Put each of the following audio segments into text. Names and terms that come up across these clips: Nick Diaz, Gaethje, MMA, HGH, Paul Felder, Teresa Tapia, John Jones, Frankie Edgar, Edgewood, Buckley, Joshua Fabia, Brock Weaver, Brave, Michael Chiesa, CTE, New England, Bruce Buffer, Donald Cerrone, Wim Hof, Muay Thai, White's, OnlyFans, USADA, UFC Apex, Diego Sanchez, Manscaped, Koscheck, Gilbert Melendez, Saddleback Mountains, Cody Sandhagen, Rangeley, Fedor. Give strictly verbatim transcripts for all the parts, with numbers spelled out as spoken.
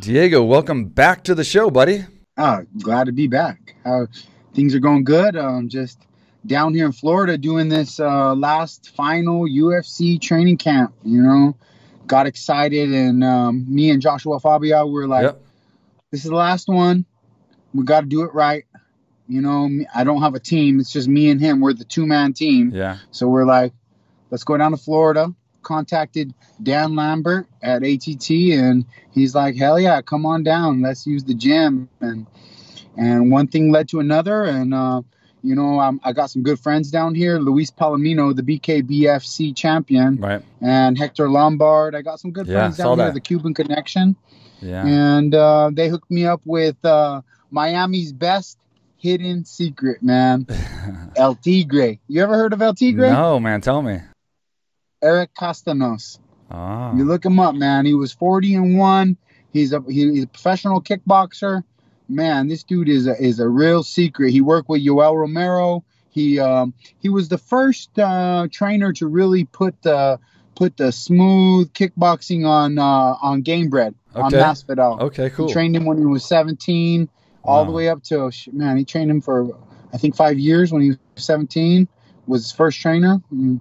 Diego, welcome back to the show, buddy. Oh, glad to be back. How things are going? Good. Um, just down here in Florida doing this uh, last final U F C training camp. You know, got excited, and um, me and Joshua Fabia were like, yep. "This is the last one. We got to do it right." You know, I don't have a team. It's just me and him. We're the two-man team. Yeah. So we're like, let's go down to Florida. Contacted Dan Lambert at A T T, and he's like, hell yeah, come on down. Let's use the gym. And and one thing led to another. And, uh, you know, I'm, I got some good friends down here. Luis Palomino, the B K B F C champion. Right. And Hector Lombard. I got some good yeah, friends down here, that. the Cuban Connection. Yeah. And uh, they hooked me up with uh, Miami's best hidden secret, man. El Tigre. You ever heard of El Tigre? No, man. Tell me. Eric Castanos. Oh. You look him up, man. He was forty and one. He's a he, he's a professional kickboxer. Man, this dude is a, is a real secret. He worked with Yoel Romero. He um he was the first uh, trainer to really put the put the smooth kickboxing on uh, on Game Bread, okay. on Masvidal. Okay, cool. He trained him when he was seventeen. All wow. the way up to, man, he trained him for, I think, five years when he was seventeen, was his first trainer. And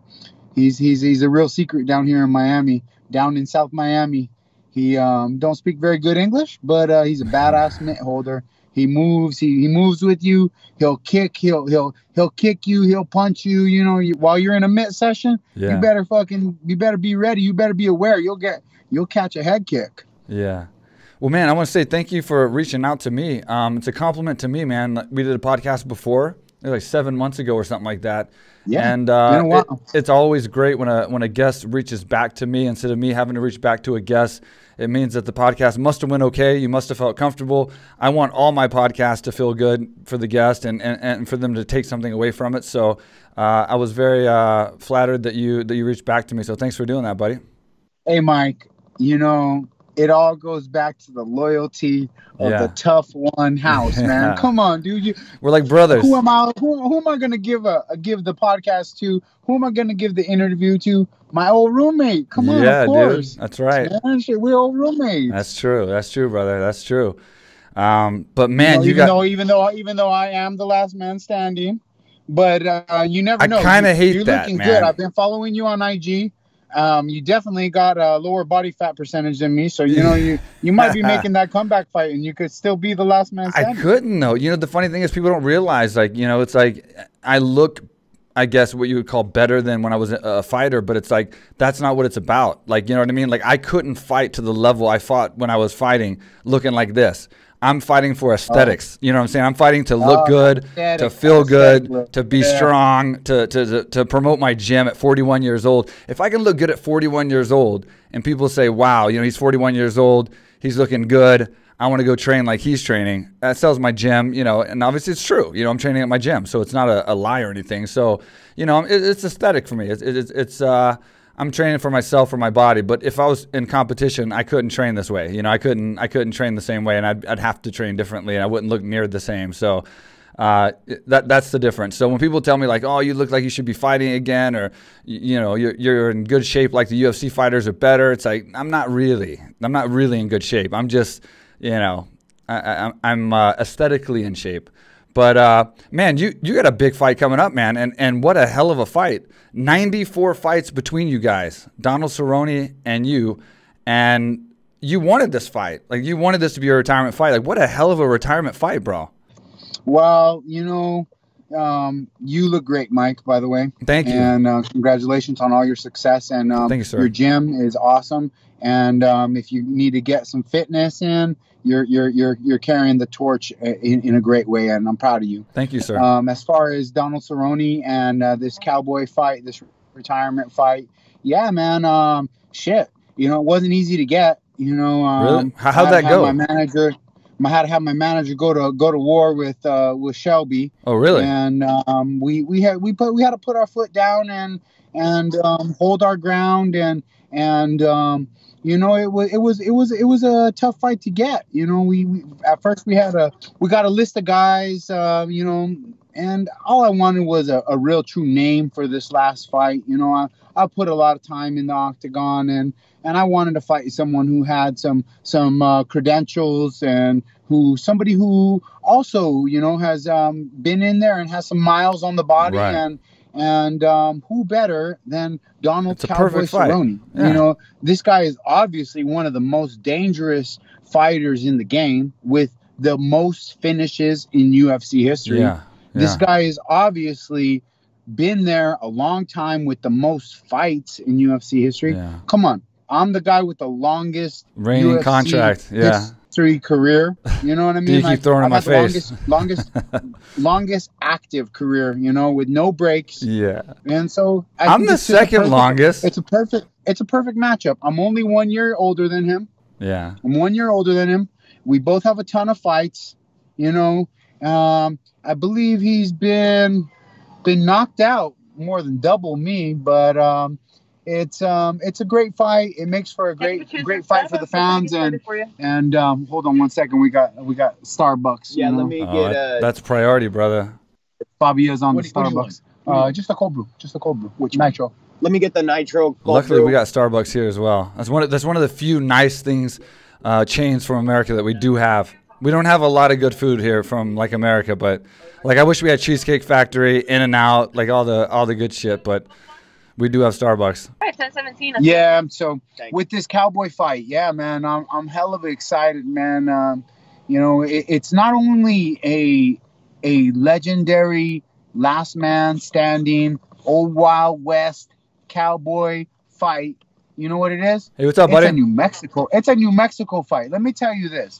he's, he's, he's a real secret down here in Miami, down in South Miami. He um, don't speak very good English, but uh, he's a badass mitt holder. He moves, he, he moves with you. He'll kick, he'll, he'll, he'll kick you. He'll punch you, you know, you, while you're in a mitt session, yeah. you better fucking, you better be ready. You better be aware. You'll get, you'll catch a head kick. Yeah. Well, man, I want to say thank you for reaching out to me. Um, it's a compliment to me, man. We did a podcast before, it was like seven months ago or something like that. Yeah, and uh, it, it's always great when a when a guest reaches back to me instead of me having to reach back to a guest. It means that the podcast must have went okay. You must have felt comfortable. I want all my podcasts to feel good for the guest and and, and for them to take something away from it. So uh, I was very uh, flattered that you that you reached back to me. So thanks for doing that, buddy. Hey, Mike. You know, it all goes back to the loyalty of yeah. the tough one house, man. yeah. Come on, dude. You, We're like brothers. Who am I? Who, who am I going to give a, a give the podcast to? Who am I going to give the interview to? My old roommate. Come on, yeah, of course. Dude. That's right. Man, we're old roommates. That's true. That's true, brother. That's true. Um, but man, you, know, you even got though, even though even though I am the last man standing, but uh, you never I know. I kind of hate you're that, looking man. Good. I've been following you on I G. Um, you definitely got a lower body fat percentage than me, so you know you you might be making that comeback fight, and you could still be the last man standing. I couldn't though. You know, the funny thing is people don't realize, like, you know, it's like I look, I guess what you would call better than when I was a, a fighter, but it's like that's not what it's about. Like, you know what I mean? Like, I couldn't fight to the level I fought when I was fighting, looking like this. I'm fighting for aesthetics. Oh. You know what I'm saying? I'm fighting to look oh, good, aesthetic. to feel aesthetic. good, to be yeah. strong, to, to to promote my gym at forty-one years old. If I can look good at forty-one years old and people say, wow, you know, he's forty-one years old, he's looking good, I want to go train like he's training. That sells my gym, you know, and obviously it's true. You know, I'm training at my gym, so it's not a, a lie or anything. So, you know, it, it's aesthetic for me. It's, it, it's, it's uh, I'm training for myself, for my body, but if I was in competition, I couldn't train this way. You know, I couldn't, I couldn't train the same way, and I'd, I'd have to train differently, and I wouldn't look near the same. So uh, that that's the difference. So when people tell me like, "Oh, you look like you should be fighting again," or you know, you're, you're in good shape, like the U F C fighters are better, it's like I'm not really, I'm not really in good shape. I'm just, you know, I, I, I'm uh, aesthetically in shape. But, uh, man, you, you got a big fight coming up, man, and, and what a hell of a fight. ninety-four fights between you guys, Donald Cerrone and you, and you wanted this fight. Like, you wanted this to be a retirement fight. Like, what a hell of a retirement fight, bro. Well, you know, um, you look great, Mike, by the way. Thank you. And uh, congratulations on all your success. And um, thank you, sir. Your gym is awesome. And um, if you need to get some fitness in, You're you're you're you're carrying the torch in, in a great way, and I'm proud of you. Thank you, sir. Um, as far as Donald Cerrone and uh, this cowboy fight, this retirement fight, yeah, man, um, shit, you know, it wasn't easy to get. You know, um, really? How'd that go? My manager, I had to have my manager go to go to war with uh, with Shelby. Oh, really? And um, we we had we put we had to put our foot down and and um, hold our ground and and. Um, You know, it was it was it was it was a tough fight to get. You know, we, we at first we had a we got a list of guys. Uh, you know, And all I wanted was a, a real true name for this last fight. You know, I, I put a lot of time in the octagon, and, and I wanted to fight someone who had some some uh, credentials, and who somebody who also, you know, has um, been in there and has some miles on the body. Right. And and um, who better than Donald Cowboy Cerrone? Yeah. You know, this guy is obviously one of the most dangerous fighters in the game, with the most finishes in U F C history. Yeah. Yeah. This guy has obviously been there a long time with the most fights in U F C history. Yeah. Come on. I'm the guy with the longest reigning U F C contract. Yeah. History career. You know what I mean? You keep like, throwing in my face. Longest, longest, longest active career, you know, with no breaks. Yeah. And so I I'm the second perfect, longest. It's a perfect, it's a perfect matchup. I'm only one year older than him. Yeah. I'm one year older than him. We both have a ton of fights, you know. Um, I believe he's been been knocked out more than double me, but um, it's um, it's a great fight. It makes for a great great fight for the fans, and and um, hold on one second, we got we got Starbucks. Yeah, you know? Let me get. Oh, uh, that's priority, brother. Fabia's on what, the Starbucks. Uh, just a cold brew, just a cold brew, which nitro. Let me get the nitro. Luckily, brew. We got Starbucks here as well. That's one of, that's one of the few nice things, uh, chains from America that we do have. We don't have a lot of good food here from like America, but like I wish we had Cheesecake Factory, In-N-Out, like all the all the good shit, but we do have Starbucks. All right, ten seventeen. Yeah, so with this Cowboy fight, yeah, man, I'm I'm hella excited, man. Um, you know, it, it's not only a a legendary last man standing, old Wild West cowboy fight. You know what it is? Hey, what's up, buddy? It's a New Mexico. It's a New Mexico fight. Let me tell you this.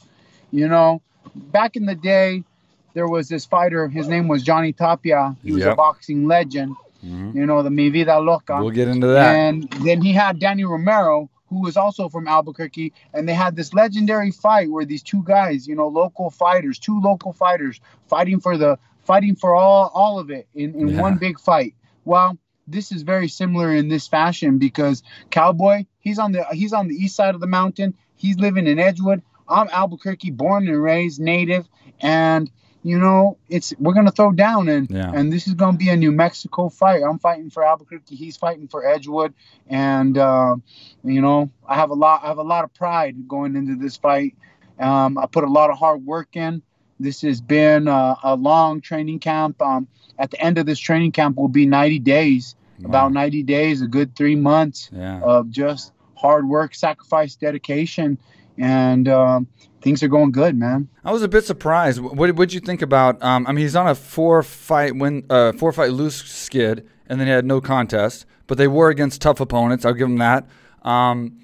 You know, back in the day, there was this fighter. His name was Johnny Tapia. He was yep. a boxing legend. Mm-hmm. You know, the Mi Vida Loca. We'll get into that. And then he had Danny Romero, who was also from Albuquerque. And they had this legendary fight where these two guys, you know, local fighters, two local fighters, fighting for the fighting for all all of it in, in yeah. one big fight. Well, this is very similar in this fashion, because Cowboy, he's on the he's on the east side of the mountain. He's living in Edgewood. I'm Albuquerque, born and raised, native, and you know it's we're gonna throw down, and yeah. and this is gonna be a New Mexico fight. I'm fighting for Albuquerque, he's fighting for Edgewood, and uh, you know I have a lot I have a lot of pride going into this fight. Um, I put a lot of hard work in. This has been a, a long training camp. Um, at the end of this training camp will be ninety days, wow. about ninety days, a good three months yeah. of just hard work, sacrifice, dedication. And um, things are going good, man. I was a bit surprised. What did you think about? Um, I mean, he's on a four-fight win, uh, four-fight lose skid, and then he had no contest. But they were against tough opponents. I'll give him that. Um,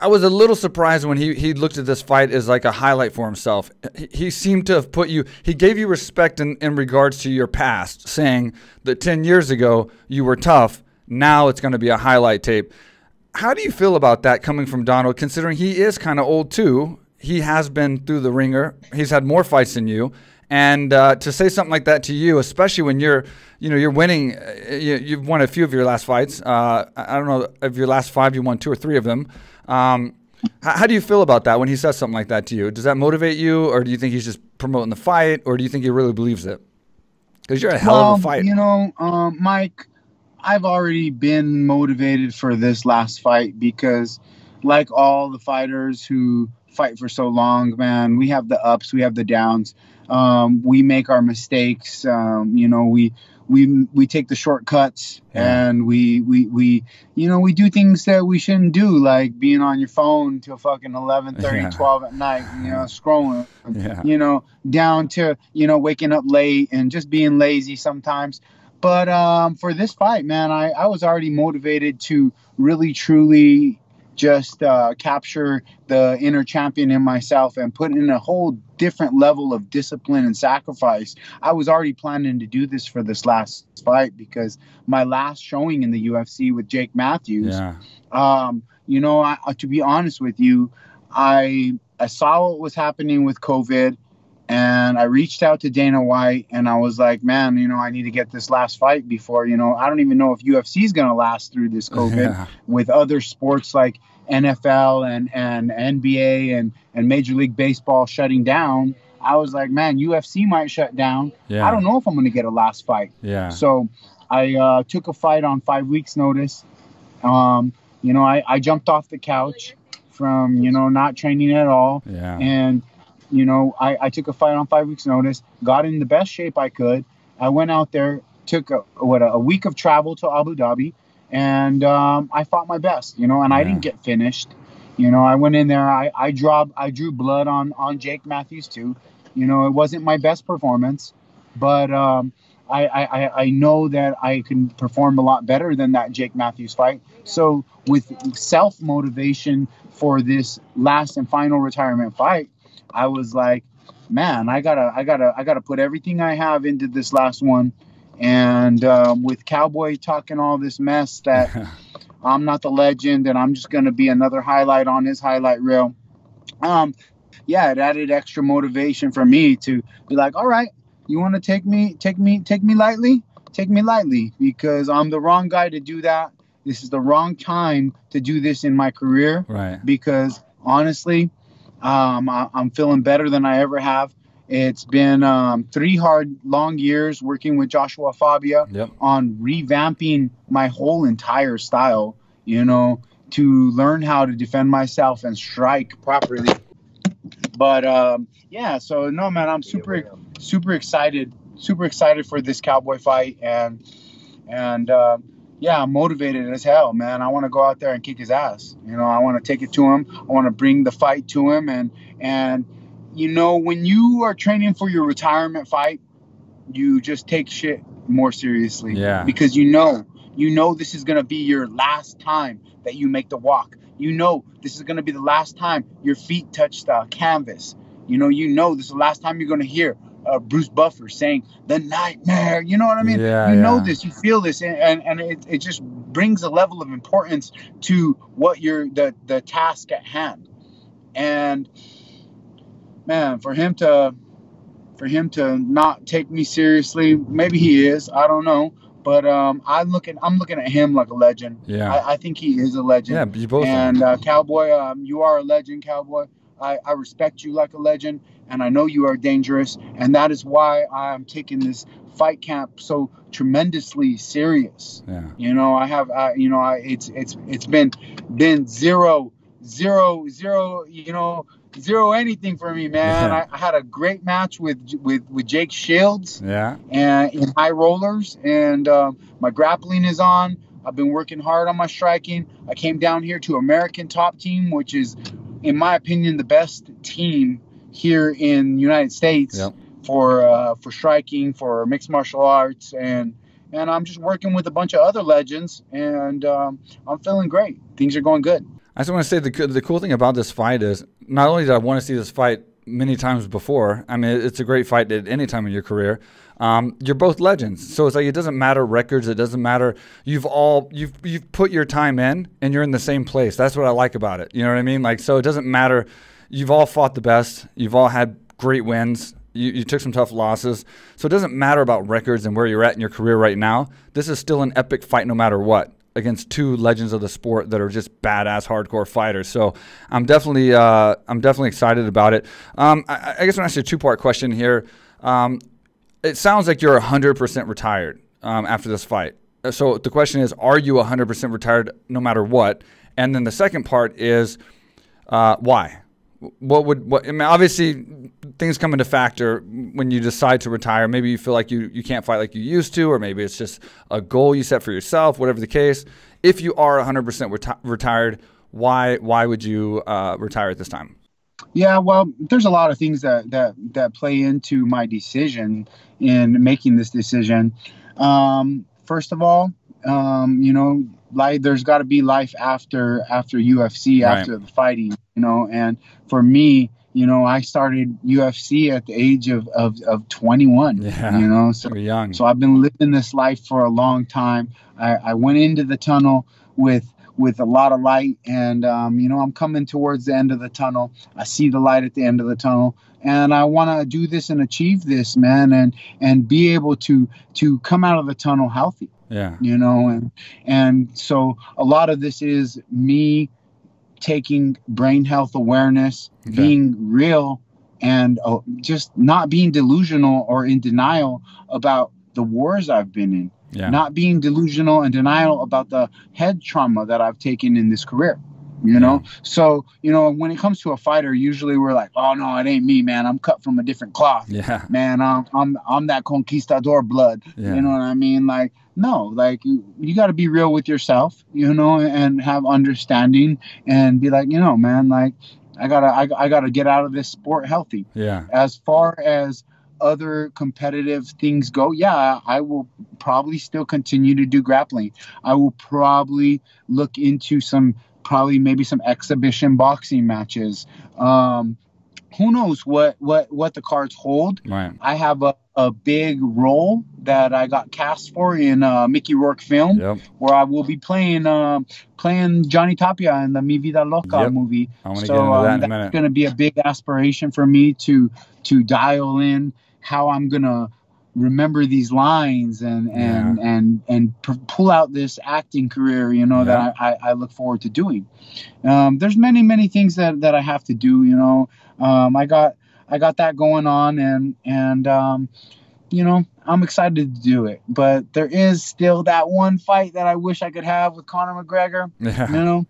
I was a little surprised when he he looked at this fight as like a highlight for himself. He, he seemed to have put you. He gave you respect in in regards to your past, saying that ten years ago you were tough. Now it's going to be a highlight tape. How do you feel about that coming from Donald, considering he is kind of old too? He has been through the ringer. He's had more fights than you, and uh, to say something like that to you, especially when you're, you know, you're winning. You, you've won a few of your last fights. Uh, I don't know of your last five, you won two or three of them. Um, how, how do you feel about that when he says something like that to you? Does that motivate you, or do you think he's just promoting the fight, or do you think he really believes it? Because you're a hell well, of a fighter. You know, uh, Mike. I've already been motivated for this last fight because, like all the fighters who fight for so long, man, we have the ups, we have the downs. Um, we make our mistakes. Um, you know, we we we take the shortcuts, yeah. and we we we you know we do things that we shouldn't do, like being on your phone till fucking eleven thirty, yeah. twelve at night, you know, scrolling, yeah. you know, down to you know waking up late and just being lazy sometimes. But um, for this fight, man, I, I was already motivated to really, truly just uh, capture the inner champion in myself and put in a whole different level of discipline and sacrifice. I was already planning to do this for this last fight because my last showing in the U F C with Jake Matthews, yeah. um, you know, I, to be honest with you, I, I saw what was happening with COVID. And I reached out to Dana White and I was like, man, you know, I need to get this last fight before, you know, I don't even know if U F C is going to last through this COVID yeah. with other sports like N F L and, and N B A and, and Major League Baseball shutting down. I was like, man, U F C might shut down. Yeah. I don't know if I'm going to get a last fight. Yeah. So I uh, took a fight on five weeks notice. Um, you know, I, I jumped off the couch from, you know, not training at all. Yeah. And you know, I, I took a fight on five weeks notice, got in the best shape I could. I went out there, took a, what, a week of travel to Abu Dhabi, and um, I fought my best, you know, and yeah. I didn't get finished. You know, I went in there, I, I, dropped, I drew blood on, on Jake Matthews too. You know, it wasn't my best performance, but um, I, I, I know that I can perform a lot better than that Jake Matthews fight. So with self-motivation for this last and final retirement fight, I was like, man, I gotta, I gotta, I gotta put everything I have into this last one. And um, with Cowboy talking all this mess that I'm not the legend and I'm just gonna be another highlight on his highlight reel. Um, yeah, it added extra motivation for me to be like, all right, you want to take me, take me, take me lightly, take me lightly, because I'm the wrong guy to do that. This is the wrong time to do this in my career, right? Because honestly. Um, I, I'm feeling better than I ever have. It's been um, three hard, long years working with Joshua Fabia yep. on revamping my whole entire style, you know, to learn how to defend myself and strike properly. But, um, yeah, so, no, man, I'm super, super excited, super excited for this Cowboy fight. And, and uh, yeah, I'm motivated as hell, man. I want to go out there and kick his ass. You know, I want to take it to him. I want to bring the fight to him. And, and you know, when you are training for your retirement fight, you just take shit more seriously. Yeah. Because you know, you know this is going to be your last time that you make the walk. You know this is going to be the last time your feet touch the canvas. You know, you know this is the last time you're going to hear Uh, Bruce Buffer saying the nightmare, you know what I mean? Yeah, you yeah. know this, you feel this, and, and, and it, it just brings a level of importance to what you're, the, the task at hand. And man, for him to, for him to not take me seriously, maybe he is, I don't know. But um, I'm looking, I'm looking at him like a legend. Yeah. I, I think he is a legend. Yeah, you both and uh, Cowboy, um, you are a legend, Cowboy. I, I respect you like a legend. And I know you are dangerous, and that is why I'm taking this fight camp so tremendously serious. Yeah. You know, I have, uh, you know, I, it's it's it's been been zero, zero, zero, you know, zero anything for me, man. Yeah. I, I had a great match with with with Jake Shields. Yeah. And in High Rollers, and uh, my grappling is on. I've been working hard on my striking. I came down here to American Top Team, which is, in my opinion, the best team here in the United States yep. for uh, for striking, for mixed martial arts, and and I'm just working with a bunch of other legends, and um, I'm feeling great. Things are going good. I just want to say the the cool thing about this fight is not only did I want to see this fight many times before. I mean, it's a great fight at any time in your career. Um, you're both legends, so it's like it doesn't matter records. It doesn't matter. You've all you've you've put your time in, and you're in the same place. That's what I like about it. You know what I mean? Like, so it doesn't matter. You've all fought the best. You've all had great wins. You, you took some tough losses. So it doesn't matter about records and where you're at in your career right now. This is still an epic fight no matter what against two legends of the sport that are just badass hardcore fighters. So I'm definitely, uh, I'm definitely excited about it. Um, I, I guess I'll ask you a two-part question here. Um, it sounds like you're one hundred percent retired um, after this fight. So the question is, are you one hundred percent retired no matter what? And then the second part is uh, why? What would what, I mean, obviously things come into factor when you decide to retire. Maybe you feel like you, you can't fight like you used to, or maybe it's just a goal you set for yourself, whatever the case. If you are one hundred percent reti retired, why why would you uh, retire at this time? Yeah, well, there's a lot of things that, that, that play into my decision in making this decision. Um, first of all, um, you know, like there's got to be life after after U F C, right. after the fighting. You know, and for me, you know, I started U F C at the age of, of, of twenty-one, yeah, you know, so, young. So I've been living this life for a long time. I, I went into the tunnel with, with a lot of light, and, um, you know, I'm coming towards the end of the tunnel. I see the light at the end of the tunnel, and I want to do this and achieve this, man, and and be able to to come out of the tunnel healthy. Yeah, you know, and and so a lot of this is me taking brain health awareness, okay. being real, and uh, just not being delusional or in denial about the wars I've been in. Yeah. Not being delusional and denial about the head trauma that I've taken in this career, you know? Yeah. So, you know, when it comes to a fighter, usually we're like, oh no, it ain't me, man. I'm cut from a different cloth, yeah. man. I'm, I'm, I'm that conquistador blood. Yeah. You know what I mean? Like, no, like you, you got to be real with yourself, you know, and have understanding and be like, you know, man, like I gotta, I, I gotta get out of this sport healthy. Yeah. As far as other competitive things go, yeah, I will probably still continue to do grappling. I will probably look into some, probably maybe some exhibition boxing matches. Um, who knows what, what, what the cards hold. Right. I have a, a big role that I got cast for in a Mickey Rourke film, yep. where I will be playing uh, playing Johnny Tapia in the Mi Vida Loca yep. movie. So get into that um, in that's going to be a big aspiration for me to to dial in how I'm going to remember these lines and and yeah. and and p pull out this acting career, you know, yeah. that I, I look forward to doing. Um, there's many, many things that, that I have to do, you know. Um, I got I got that going on, and and um, you know, I'm excited to do it. But there is still that one fight that I wish I could have with Conor McGregor. Yeah. You know,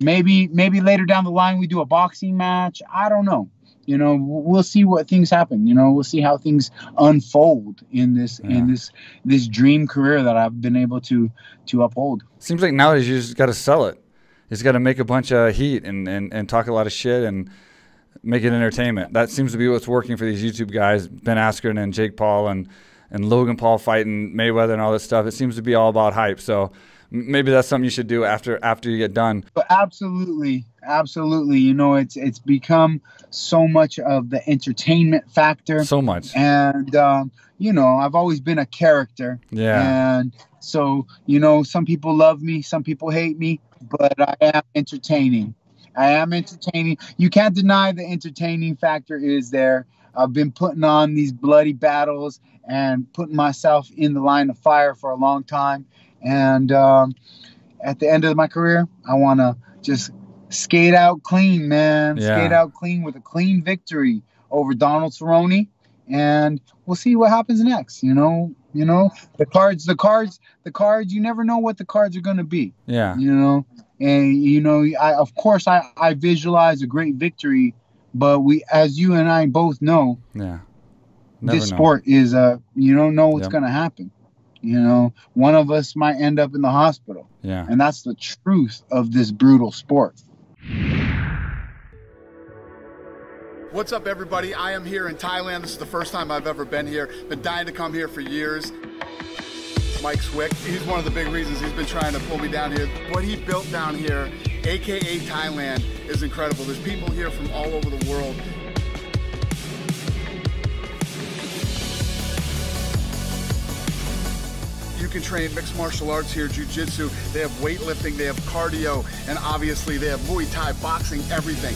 maybe maybe later down the line we do a boxing match. I don't know. You know, we'll see what things happen. You know, we'll see how things unfold in this yeah. in this this dream career that I've been able to to uphold. Seems like nowadays you just got to sell it. You just got to make a bunch of heat and, and and talk a lot of shit and make it entertainment. That seems to be what's working for these YouTube guys, Ben Askren and Jake Paul and and Logan Paul fighting Mayweather and all this stuff. It seems to be all about hype. So maybe that's something you should do after after you get done. But absolutely, absolutely. You know, it's it's become so much of the entertainment factor. So much. And um, you know, I've always been a character. Yeah. And so, you know, some people love me, some people hate me, but I am entertaining. I am entertaining. You can't deny the entertaining factor is there. I've been putting on these bloody battles and putting myself in the line of fire for a long time. And um, at the end of my career, I want to just skate out clean, man. Yeah. Skate out clean with a clean victory over Donald Cerrone, and we'll see what happens next. You know, you know the cards, the cards, the cards. You never know what the cards are going to be. Yeah. You know, and you know, I of course I I visualize a great victory, but we, as you and I both know, yeah, never this know. Sport is a uh, you don't know what's yep. going to happen. You know, one of us might end up in the hospital. Yeah. And that's the truth of this brutal sport. What's up, everybody? I am here in Thailand. This is the first time I've ever been here. Been dying to come here for years. Mike Swick, he's one of the big reasons he's been trying to pull me down here. What he built down here, A K A Thailand, is incredible. There's people here from all over the world. You can train mixed martial arts here, jiu-jitsu, they have weightlifting, they have cardio, and obviously they have Muay Thai, boxing, everything.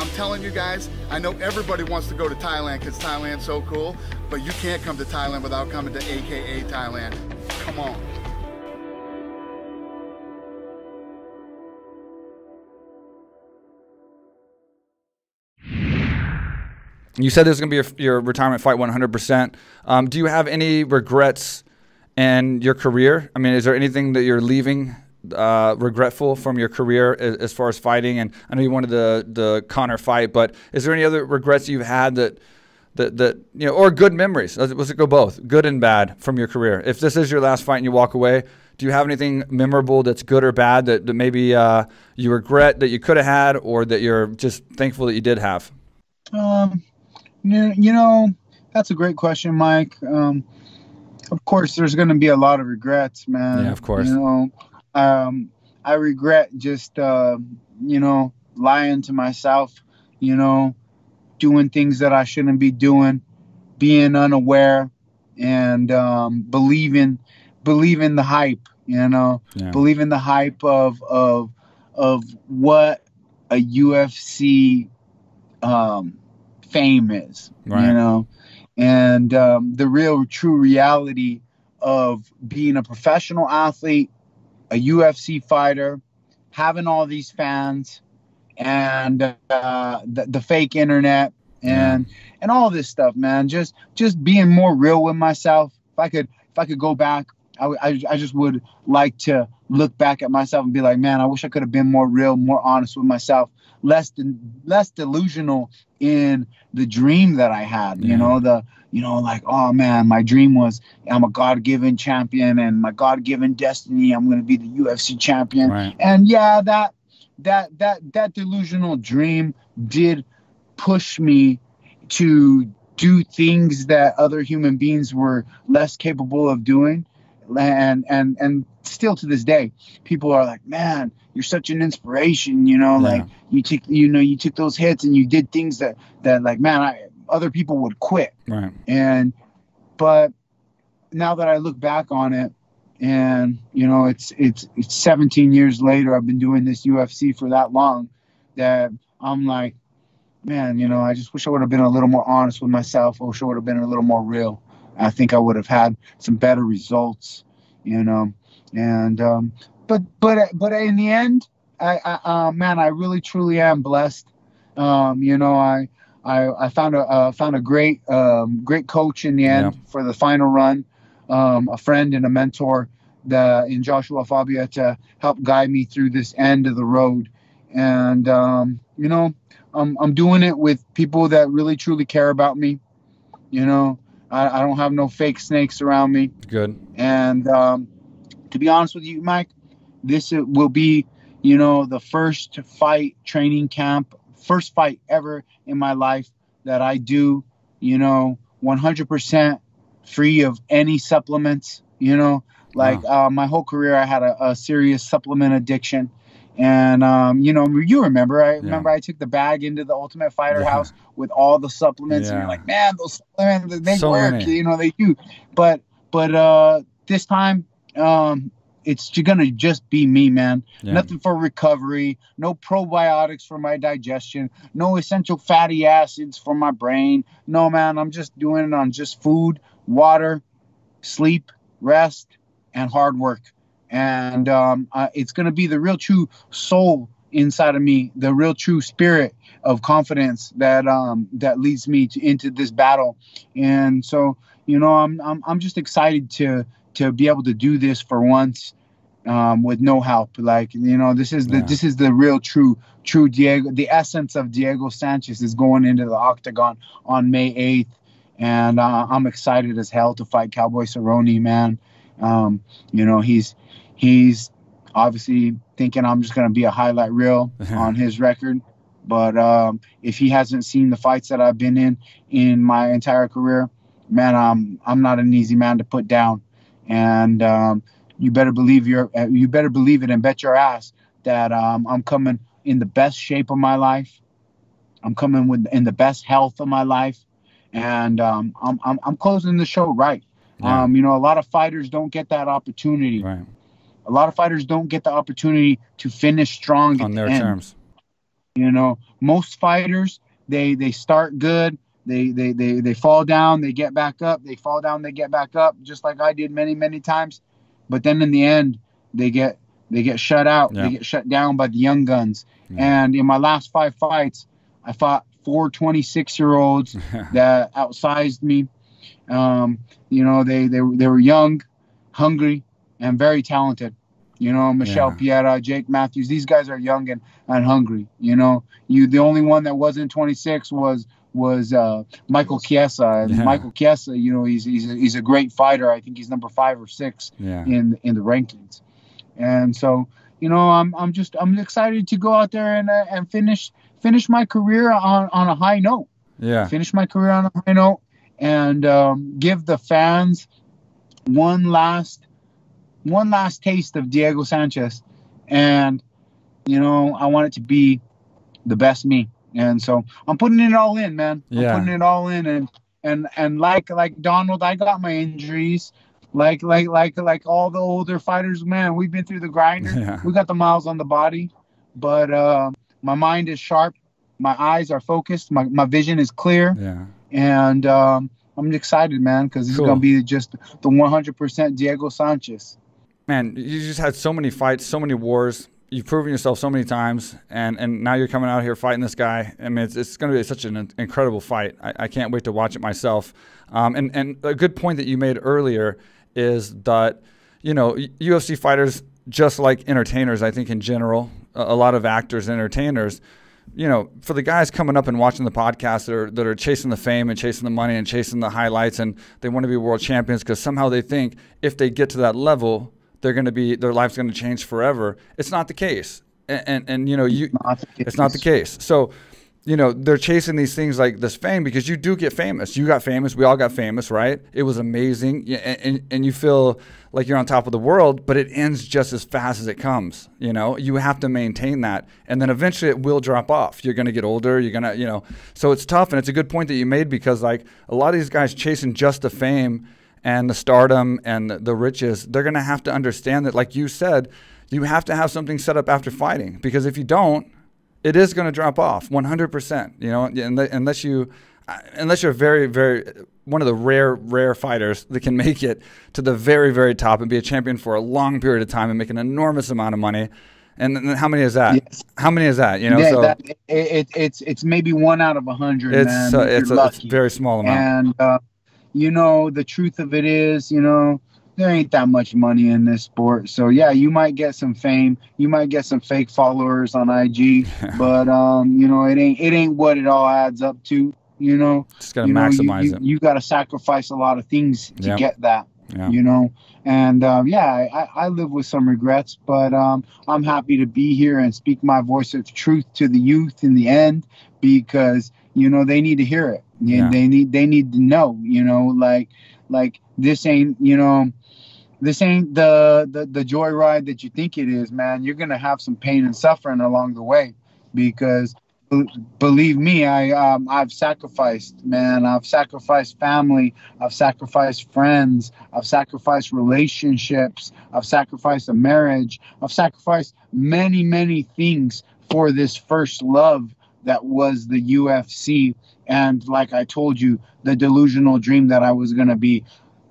I'm telling you guys, I know everybody wants to go to Thailand because Thailand's so cool, but you can't come to Thailand without coming to A K A Thailand. Come on. You said this was going to be your, your retirement fight one hundred percent. Um, do you have any regrets in your career? I mean, is there anything that you're leaving uh, regretful from your career as, as far as fighting? And I know you wanted the, the Conor fight, but is there any other regrets you've had that, that, that you know, or good memories? Let's, let's go both, good and bad from your career. If this is your last fight and you walk away, do you have anything memorable that's good or bad that, that maybe uh, you regret that you could have had or that you're just thankful that you did have? Um. You know, that's a great question, Mike. Um, of course, there's going to be a lot of regrets, man. Yeah, of course. You know, um, I regret just, uh, you know, lying to myself, you know, doing things that I shouldn't be doing, being unaware and um, believing believing the hype, you know, yeah. believing the hype of of of what a U F C um, fame is, right. you know, and um, the real true reality of being a professional athlete, a U F C fighter, having all these fans, and uh, the, the fake internet, and mm. and all this stuff, man. Just just being more real with myself. If I could, if I could go back, I, w I, I just would like to look back at myself and be like, man, I wish I could have been more real, more honest with myself, less than less delusional in the dream that I had. Mm. You know the you know like, oh man, my dream was I'm a God-given champion and my God-given destiny. I'm gonna be the U F C champion. Right. And yeah, that. That that that delusional dream did push me to do things that other human beings were less capable of doing, and and and still to this day, people are like, "Man, you're such an inspiration." You know, yeah. like you took you know you took those hits and you did things that that like, man, I, other people would quit. Right. And but now that I look back on it. And, you know, it's, it's, it's seventeen years later. I've been doing this U F C for that long that I'm like, man, you know, I just wish I would have been a little more honest with myself. I wish I would have been a little more real. I think I would have had some better results, you know, and, um, but, but, but in the end, I, I uh, man, I really, truly am blessed. Um, you know, I, I, I found a, uh, found a great, um, great coach in the end yeah. for the final run. Um, a friend and a mentor that, in Joshua Fabia, to help guide me through this end of the road. And, um, you know, I'm, I'm doing it with people that really, truly care about me. You know, I, I don't have no fake snakes around me. Good. And um, to be honest with you, Mike, this will be, you know, the first fight training camp, first fight ever in my life that I do, you know, one hundred percent. Free of any supplements, you know, like wow. uh, my whole career, I had a, a serious supplement addiction. And, um, you know, you remember, I yeah. remember I took the bag into the Ultimate Fighter yeah. house with all the supplements yeah. and you're like, man, those supplements, they so work, many. you know, they do. But, but uh, this time um, it's going to just be me, man. Yeah. Nothing for recovery, no probiotics for my digestion, no essential fatty acids for my brain. No, man, I'm just doing it on just food, water, sleep, rest, and hard work. And um, uh, it's going to be the real true soul inside of me, the real true spirit of confidence that um, that leads me to, into this battle. And so, you know, I'm, I'm, I'm just excited to, to be able to do this for once um, with no help. Like, you know, this is the, yeah. this is the real true, true Diego. The essence of Diego Sanchez is going into the octagon on May eighth. And uh, I'm excited as hell to fight Cowboy Cerrone, man. Um, you know, he's he's obviously thinking I'm just going to be a highlight reel on his record. But um, if he hasn't seen the fights that I've been in in my entire career, man, I'm I'm not an easy man to put down. And um, you better believe your you better believe it and bet your ass that um, I'm coming in the best shape of my life. I'm coming with in the best health of my life. And um, I'm, I'm, I'm closing the show right. Yeah. Um, you know, a lot of fighters don't get that opportunity. Right. A lot of fighters don't get the opportunity to finish strong on their terms. You know, most fighters, they they start good. They, they, they, they fall down. They get back up. They fall down. They get back up, just like I did many, many times. But then in the end, they get they get shut out. Yeah. They get shut down by the young guns. Yeah. And in my last five fights, I fought four twenty-six-year-olds that outsized me. Um, you know, they, they, they were young, hungry, and very talented. You know, Michelle yeah. Piera, Jake Matthews, these guys are young and, and hungry. You know, you the only one that wasn't twenty-six was was uh, Michael Chiesa. Yeah. Michael Chiesa, you know, he's, he's, a, he's a great fighter. I think he's number five or six yeah. in, in the rankings. And so, you know, I'm, I'm just I'm excited to go out there and, uh, and finish – finish my career on, on a high note. Yeah. Finish my career on a high note and um, give the fans one last one last taste of Diego Sanchez. And, you know, I want it to be the best me. And so I'm putting it all in, man. Yeah. I'm putting it all in. And, and and like like Donald, I got my injuries. Like like like like all the older fighters, man, we've been through the grinder. Yeah. We got the miles on the body, but uh, my mind is sharp. My eyes are focused. My my vision is clear. Yeah. And um, I'm excited, man, because it's cool. Gonna be just the one hundred percent Diego Sanchez. Man, you just had so many fights, so many wars. You've proven yourself so many times, and, and now you're coming out here fighting this guy. I mean, it's, it's going to be such an incredible fight. I, I can't wait to watch it myself. Um, and, and a good point that you made earlier is that, you know, U F C fighters, just like entertainers, I think in general, a, a lot of actors and entertainers, you know, for the guys coming up and watching the podcast that are, that are chasing the fame and chasing the money and chasing the highlights, and they want to be world champions because somehow they think if they get to that level, they're going to be, their life's going to change forever. It's not the case. And, and, and you know, you, not it's not the case. So, you know, they're chasing these things like this fame because you do get famous. You got famous. We all got famous, right? It was amazing. And, and, and you feel like you're on top of the world, but it ends just as fast as it comes. You know, you have to maintain that. And then eventually it will drop off. You're going to get older. You're going to, you know, so it's tough. And it's a good point that you made because like a lot of these guys chasing just the fame and the stardom and the riches, they're going to have to understand that, like you said, you have to have something set up after fighting because if you don't, it is going to drop off one hundred percent, you know, unless you, unless you're very, very, one of the rare, rare fighters that can make it to the very, very top and be a champion for a long period of time and make an enormous amount of money. And, and how many is that? Yes. How many is that? You know, yeah, so that, it, it, it's, it's maybe one out of a hundred. It's, uh, it's, a, it's a very small amount. And, uh, you know, the truth of it is, you know, there ain't that much money in this sport. So, yeah, you might get some fame. You might get some fake followers on I G. But, um, you know, it ain't it ain't what it all adds up to, you know. Just got to maximize you, it. You, you got to sacrifice a lot of things to yep. get that, yeah. you know. And, um, yeah, I, I live with some regrets. But um, I'm happy to be here and speak my voice of truth to the youth in the end because, you know, they need to hear it. Yeah. They need they need to know, you know, like like this ain't, you know, this ain't the, the, the joyride that you think it is, man. You're going to have some pain and suffering along the way because b believe me, I, um, I've sacrificed, man. I've sacrificed family. I've sacrificed friends. I've sacrificed relationships. I've sacrificed a marriage. I've sacrificed many, many things for this first love that was the U F C. And like I told you, the delusional dream that I was going to be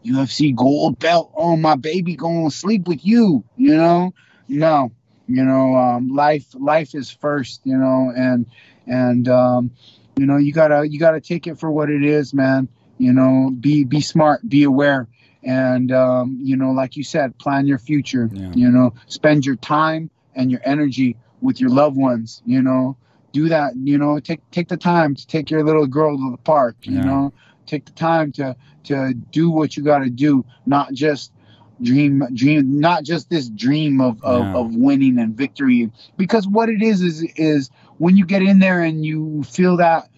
U F C gold belt. Oh, my baby going to sleep with you, you know? No, you know, um, life, life is first, you know, and, and, um, you know, you gotta, you gotta take it for what it is, man. You know, be, be smart, be aware. And, um, you know, like you said, plan your future, yeah. you know, spend your time and your energy with your loved ones, you know? Do that, you know, take take the time to take your little girl to the park, you yeah. know, take the time to to do what you got to do, not just dream, dream, not just this dream of, of, yeah. of winning and victory. Because what it is, is, is when you get in there and you feel that,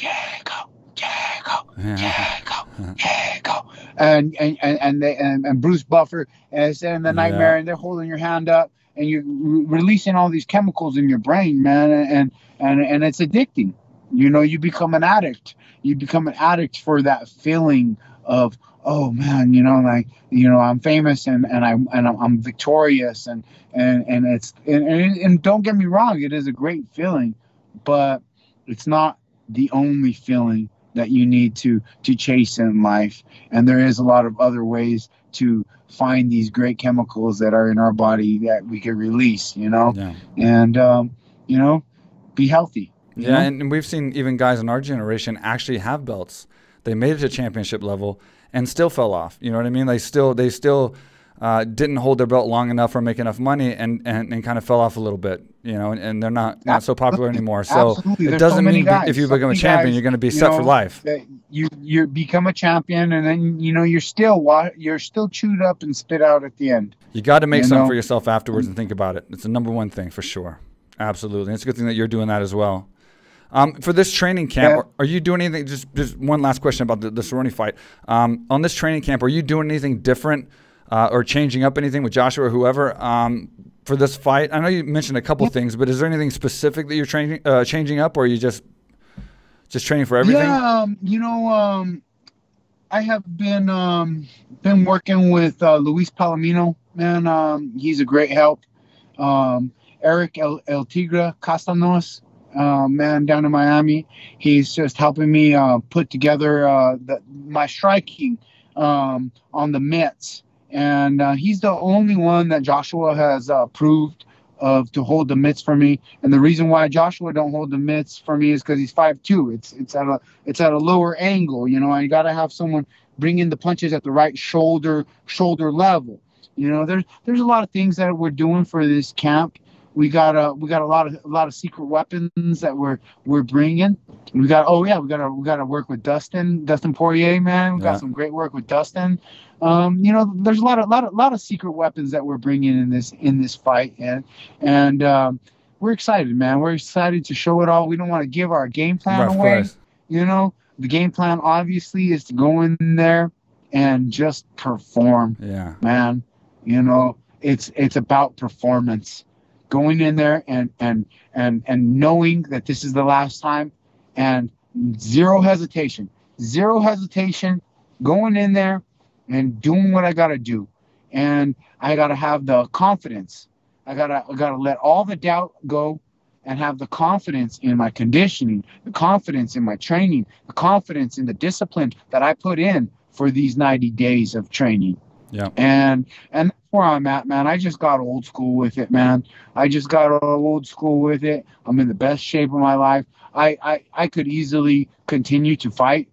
yeah, go, yeah, go, yeah, yeah go, yeah, go. And, and, and, and, they, and, and Bruce Buffer is in the nightmare yeah. and they're holding your hand up. And you're re releasing all these chemicals in your brain, man, and and and it's addicting. You know, you become an addict. You become an addict for that feeling of, oh man, you know, like you know, I'm famous and and I and I'm, I'm victorious and and and it's and, and and don't get me wrong, it is a great feeling, but it's not the only feeling that you need to to chase in life. And there is a lot of other ways to find these great chemicals that are in our body that we can release, you know, yeah. and, um, you know, be healthy. Yeah. Know? And we've seen even guys in our generation actually have belts. They made it to championship level and still fell off. You know what I mean? They still, they still, uh, didn't hold their belt long enough or make enough money and, and, and kind of fell off a little bit, you know, and, and they're not, not so popular anymore. So Absolutely. it There's doesn't so mean guys. if you so become a champion, guys, you're going to be set know, for life. You, you become a champion and then, you know, you're still, you're still chewed up and spit out at the end. You got to make something for yourself afterwards and think about it. It's the number one thing for sure. Absolutely. And it's a good thing that you're doing that as well. Um, for this training camp, yeah. are you doing anything? Just, just one last question about the, the Cerrone fight. Um, on this training camp, are you doing anything different? Uh, or changing up anything with Joshua or whoever um, for this fight? I know you mentioned a couple yeah. things, but is there anything specific that you're training, uh, changing up, or are you just Just training for everything? Yeah, um, you know, um, I have been um, been working with uh, Luis Palomino, man. Um, he's a great help. Um, Eric El, El Tigre Castanos, uh, man, down in Miami. He's just helping me uh, put together uh, the, my striking um, on the mitts. And uh, he's the only one that Joshua has uh, proved of to hold the mitts for me. And the reason why Joshua don't hold the mitts for me is because he's five two. It's it's at a it's at a lower angle, you know. I gotta have someone bring in the punches at the right shoulder shoulder level. You know, there's there's a lot of things that we're doing for this camp. We got a we got a lot of a lot of secret weapons that we're we're bringing. We got oh yeah we got to we got to work with Dustin Dustin Poirier, man. We yeah. got some great work with Dustin. Um, you know, there's a lot of lot of lot of secret weapons that we're bringing in this in this fight, and and um, we're excited, man. We're excited to show it all. We don't want to give our game plan right, away. You know, the game plan obviously is to go in there and just perform. Yeah, man. You know, it's it's about performance. Going in there and and and and knowing that this is the last time, and zero hesitation, zero hesitation, going in there and doing what I gotta do, and I gotta have the confidence. I gotta I gotta let all the doubt go, and have the confidence in my conditioning, the confidence in my training, the confidence in the discipline that I put in for these ninety days of training. Yeah, and and. Where I'm at, man. I just got old school with it, man. I just got old school with it. I'm in the best shape of my life. I I, I could easily continue to fight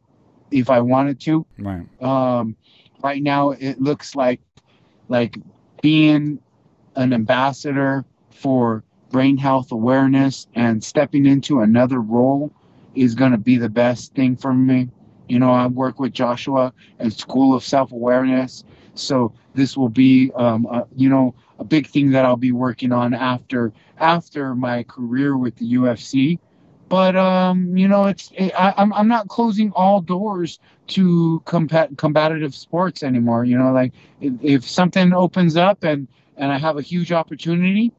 if I wanted to. Right. Um, right now, it looks like like being an ambassador for brain health awareness and stepping into another role is going to be the best thing for me. You know, I work with Joshua and School of Self-Awareness. So this will be, um, uh, you know, a big thing that I'll be working on after after my career with the U F C. But um, you know, it's it, I, I'm I'm not closing all doors to combat combative sports anymore. You know, like if, if something opens up and and I have a huge opportunity,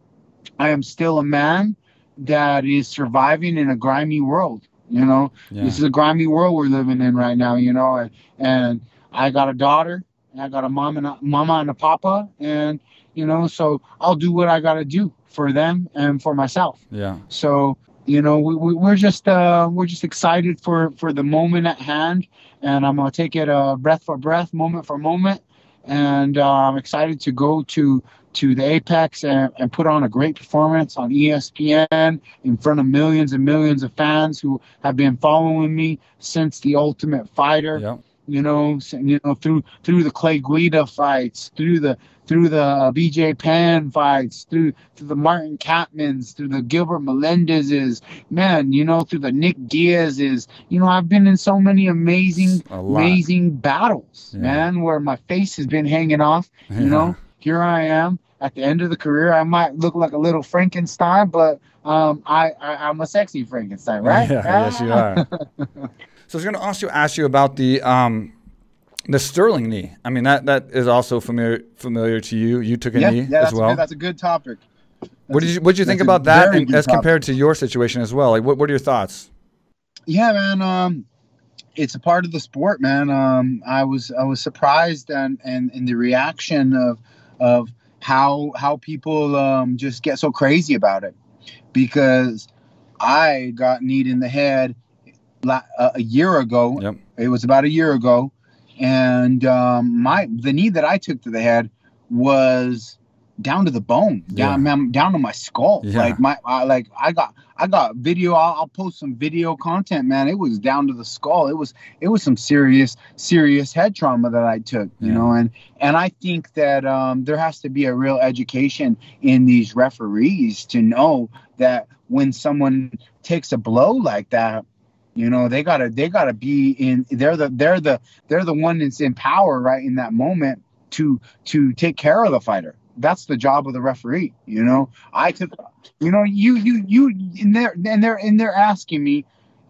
I am still a man that is surviving in a grimy world. You know, yeah. This is a grimy world we're living in right now. You know, and and I got a daughter. And I got a mom and a mama and a papa, and you know, so I'll do what I gotta do for them and for myself. Yeah. So you know, we, we we're just uh we're just excited for for the moment at hand, and I'm gonna take it uh breath for breath, moment for moment, and uh, I'm excited to go to to the Apex and, and put on a great performance on E S P N in front of millions and millions of fans who have been following me since The Ultimate Fighter. Yeah. You know, you know, through through the Clay Guida fights, through the through the B J Penn fights, through through the Martin Kampmans, through the Gilbert Melendezes, man, you know, through the Nick Diazes. You know, I've been in so many amazing, amazing battles, yeah. man, where my face has been hanging off. Yeah. You know, here I am at the end of the career. I might look like a little Frankenstein, but um, I, I I'm a sexy Frankenstein, right? Yeah, ah. Yes, you are. So I was going to also ask you about the um, the Sterling knee. I mean, that that is also familiar familiar to you. You took a yeah, knee yeah, as that's well. Yeah, that's a good topic. That's what did you what did you think about that and, as topic. compared to your situation as well? Like, what what are your thoughts? Yeah, man, um, it's a part of the sport, man. Um, I was I was surprised and and in the reaction of of how how people um, just get so crazy about it, because I got kneed in the head. A year ago, yep. It was about a year ago, and um, my the knee that I took to the head was down to the bone, yeah. down down to my skull. Yeah. Like my, I, like I got I got video. I'll, I'll post some video content, man. It was down to the skull. It was it was some serious serious head trauma that I took, you yeah. know. And and I think that um, there has to be a real education in these referees to know that when someone takes a blow like that. You know, they gotta they gotta be in. They're the they're the they're the one that's in power right in that moment to to take care of the fighter. That's the job of the referee. You know, I took. You know, you you you and they're and they're and they're asking me,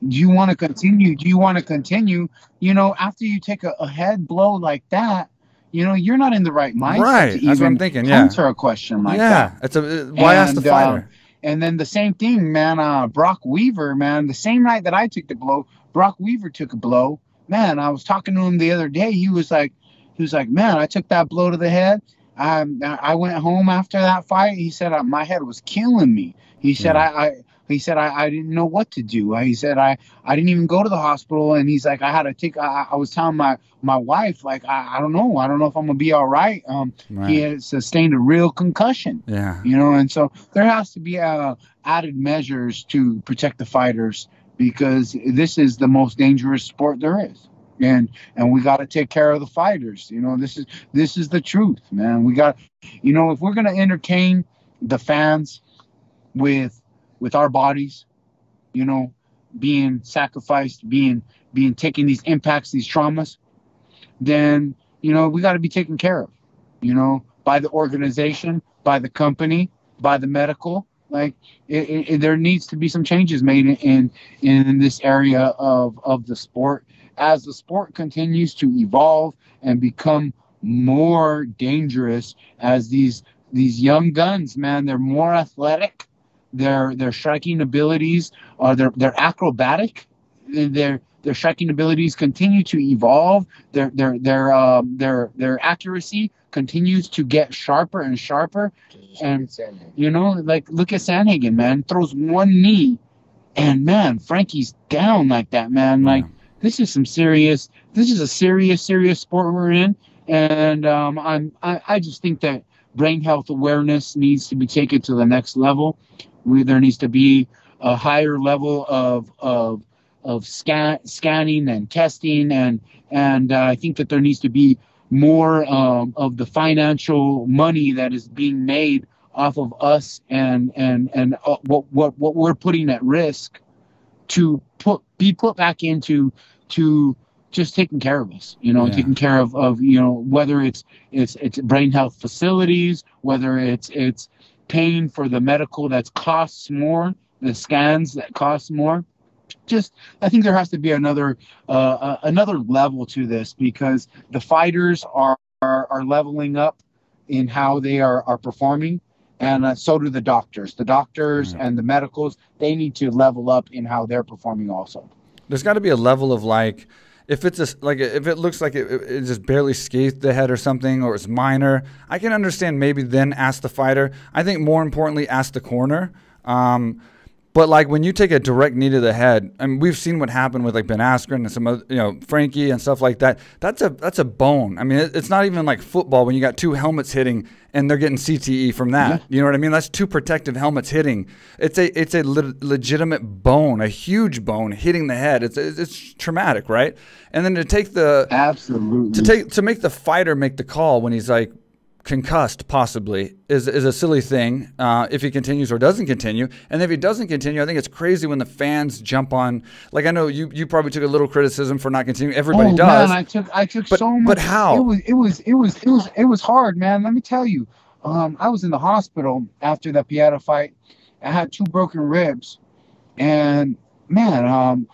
do you want to continue? Do you want to continue? You know, after you take a, a head blow like that, you know, you're not in the right mindset right. to even that's what I'm thinking. Yeah. Answer a question like yeah. that. Yeah, it's a, why and, ask the fighter. Uh, And then the same thing, man, uh, Brock Weaver, man, the same night that I took the blow, Brock Weaver took a blow. Man, I was talking to him the other day. He was like, he was like, man, I took that blow to the head. I, I went home after that fight. He said, uh, my head was killing me. He said, yeah. I, I, he said, I, I didn't know what to do. He said, I, I didn't even go to the hospital. And he's like, I had to take, I, I was telling my, my wife, like, I, I don't know. I don't know if I'm going to be all right. Um, right. He had sustained a real concussion. Yeah. You know, and so there has to be uh, added measures to protect the fighters, because this is the most dangerous sport there is. And and we got to take care of the fighters. You know, this is this is the truth, man. We got, you know, if we're going to entertain the fans with with our bodies, you know, being sacrificed, being being taking these impacts, these traumas, then, you know, we got to be taken care of, you know, by the organization, by the company, by the medical. Like, it, it, there needs to be some changes made in in this area of, of the sport. As the sport continues to evolve and become more dangerous, as these these young guns, man, they're more athletic, their their striking abilities are they're they're acrobatic, their their striking abilities continue to evolve, their their their uh, their their accuracy continues to get sharper and sharper, and you know, like look at Sandhagen, man, throws one knee, and man, Frankie's down like that, man, like. Yeah. This is some serious. This is a serious, serious sport we're in, and um, I'm. I, I just think that brain health awareness needs to be taken to the next level. We, there needs to be a higher level of of of scan, scanning and testing, and and uh, I think that there needs to be more um, of the financial money that is being made off of us and and and uh, what what what we're putting at risk to put be put back into to just taking care of us, you know, yeah. taking care of, of, you know, whether it's, it's, it's brain health facilities, whether it's, it's paying for the medical that costs more, the scans that cost more. Just, I think there has to be another, uh, uh, another level to this, because the fighters are, are, are leveling up in how they are, are performing. And uh, so do the doctors. The doctors and the medicals, they need to level up in how they're performing also. There's got to be a level of, like, if it's a, like if it looks like it, it just barely scathed the head or something, or it's minor, I can understand maybe then ask the fighter. I think more importantly, ask the corner. Um, but, like, when you take a direct knee to the head, I mean, we've seen what happened with, like, Ben Askren and some other, you know, Frankie and stuff like that. That's a that's a bone. I mean, it, it's not even like football when you got two helmets hitting and they're getting C T E from that. Yeah. You know what I mean? That's two protective helmets hitting. It's a it's a le legitimate bone, a huge bone hitting the head. It's it's traumatic, right? And then to take the absolutely to take to make the fighter make the call when he's like concussed possibly is is a silly thing, uh, if he continues or doesn't continue. And if he doesn't continue, I think it's crazy when the fans jump on. Like, I know you you probably took a little criticism for not continuing. Everybody oh, does. Man, I took I took but, so much. But how? It was it was it was it was it was hard, man. Let me tell you. Um, I was in the hospital after the Pieta fight. I had two broken ribs, and man, um,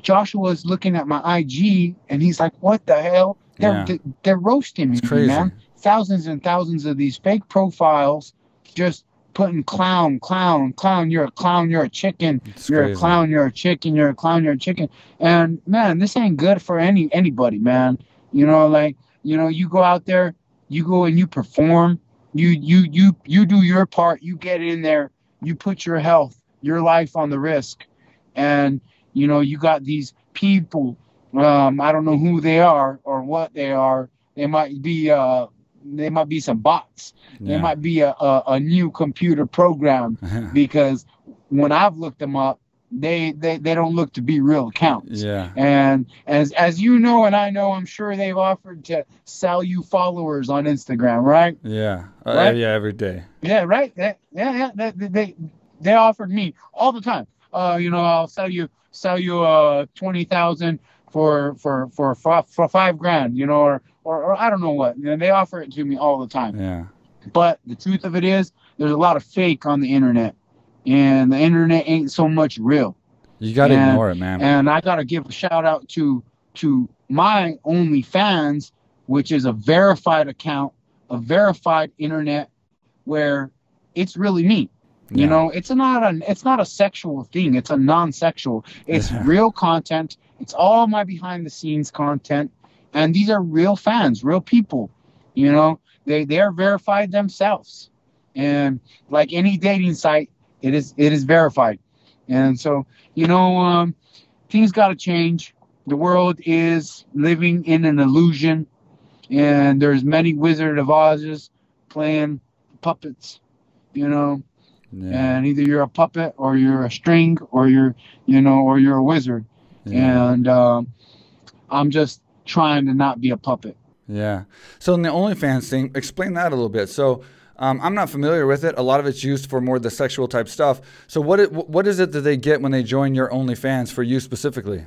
Joshua's looking at my I G and he's like, "What the hell? They're yeah. they're roasting me, man." Thousands and thousands of these fake profiles just putting clown, clown, clown, you're a clown, you're a chicken, it's you're crazy. a clown, you're a chicken, you're a clown, you're a chicken. And man, this ain't good for any anybody, man. You know, like, you know, you go out there, you go and you perform, you you you you do your part, you get in there, you put your health, your life on the risk. And, you know, you got these people, um, I don't know who they are or what they are. They might be uh They might be some bots. Yeah. They might be a, a, a new computer program, because when I've looked them up, they, they, they don't look to be real accounts. Yeah. And as as you know, and I know, I'm sure they've offered to sell you followers on Instagram, right? Yeah. Right? Uh, yeah, every day. Yeah, right? Yeah, yeah. They, they, they offered me all the time. Uh, you know, I'll sell you sell you uh, twenty thousand dollars for, for, for, for five grand, you know, or Or, or I don't know what. You know, they offer it to me all the time. Yeah. But the truth of it is, there's a lot of fake on the internet, and the internet ain't so much real. You gotta and, ignore it, man. And I gotta give a shout out to to my OnlyFans, which is a verified account, a verified internet, where it's really me. You yeah. know, it's not an it's not a sexual thing. It's a non-sexual. It's real content. It's all my behind the scenes content. And these are real fans, real people. You know, they they are verified themselves. And like any dating site, it is it is verified. And so, you know, um, things got to change. The world is living in an illusion, and there's many Wizard of Oz's playing puppets, you know. Yeah. And either you're a puppet or you're a string or you're, you know, or you're a wizard. Yeah. And um, I'm just trying to not be a puppet. Yeah. So in the OnlyFans thing, explain that a little bit. So. Um, I'm not familiar with it. A lot of it's used for more the sexual type stuff. So what it, what is it that they get when they join your OnlyFans for you specifically?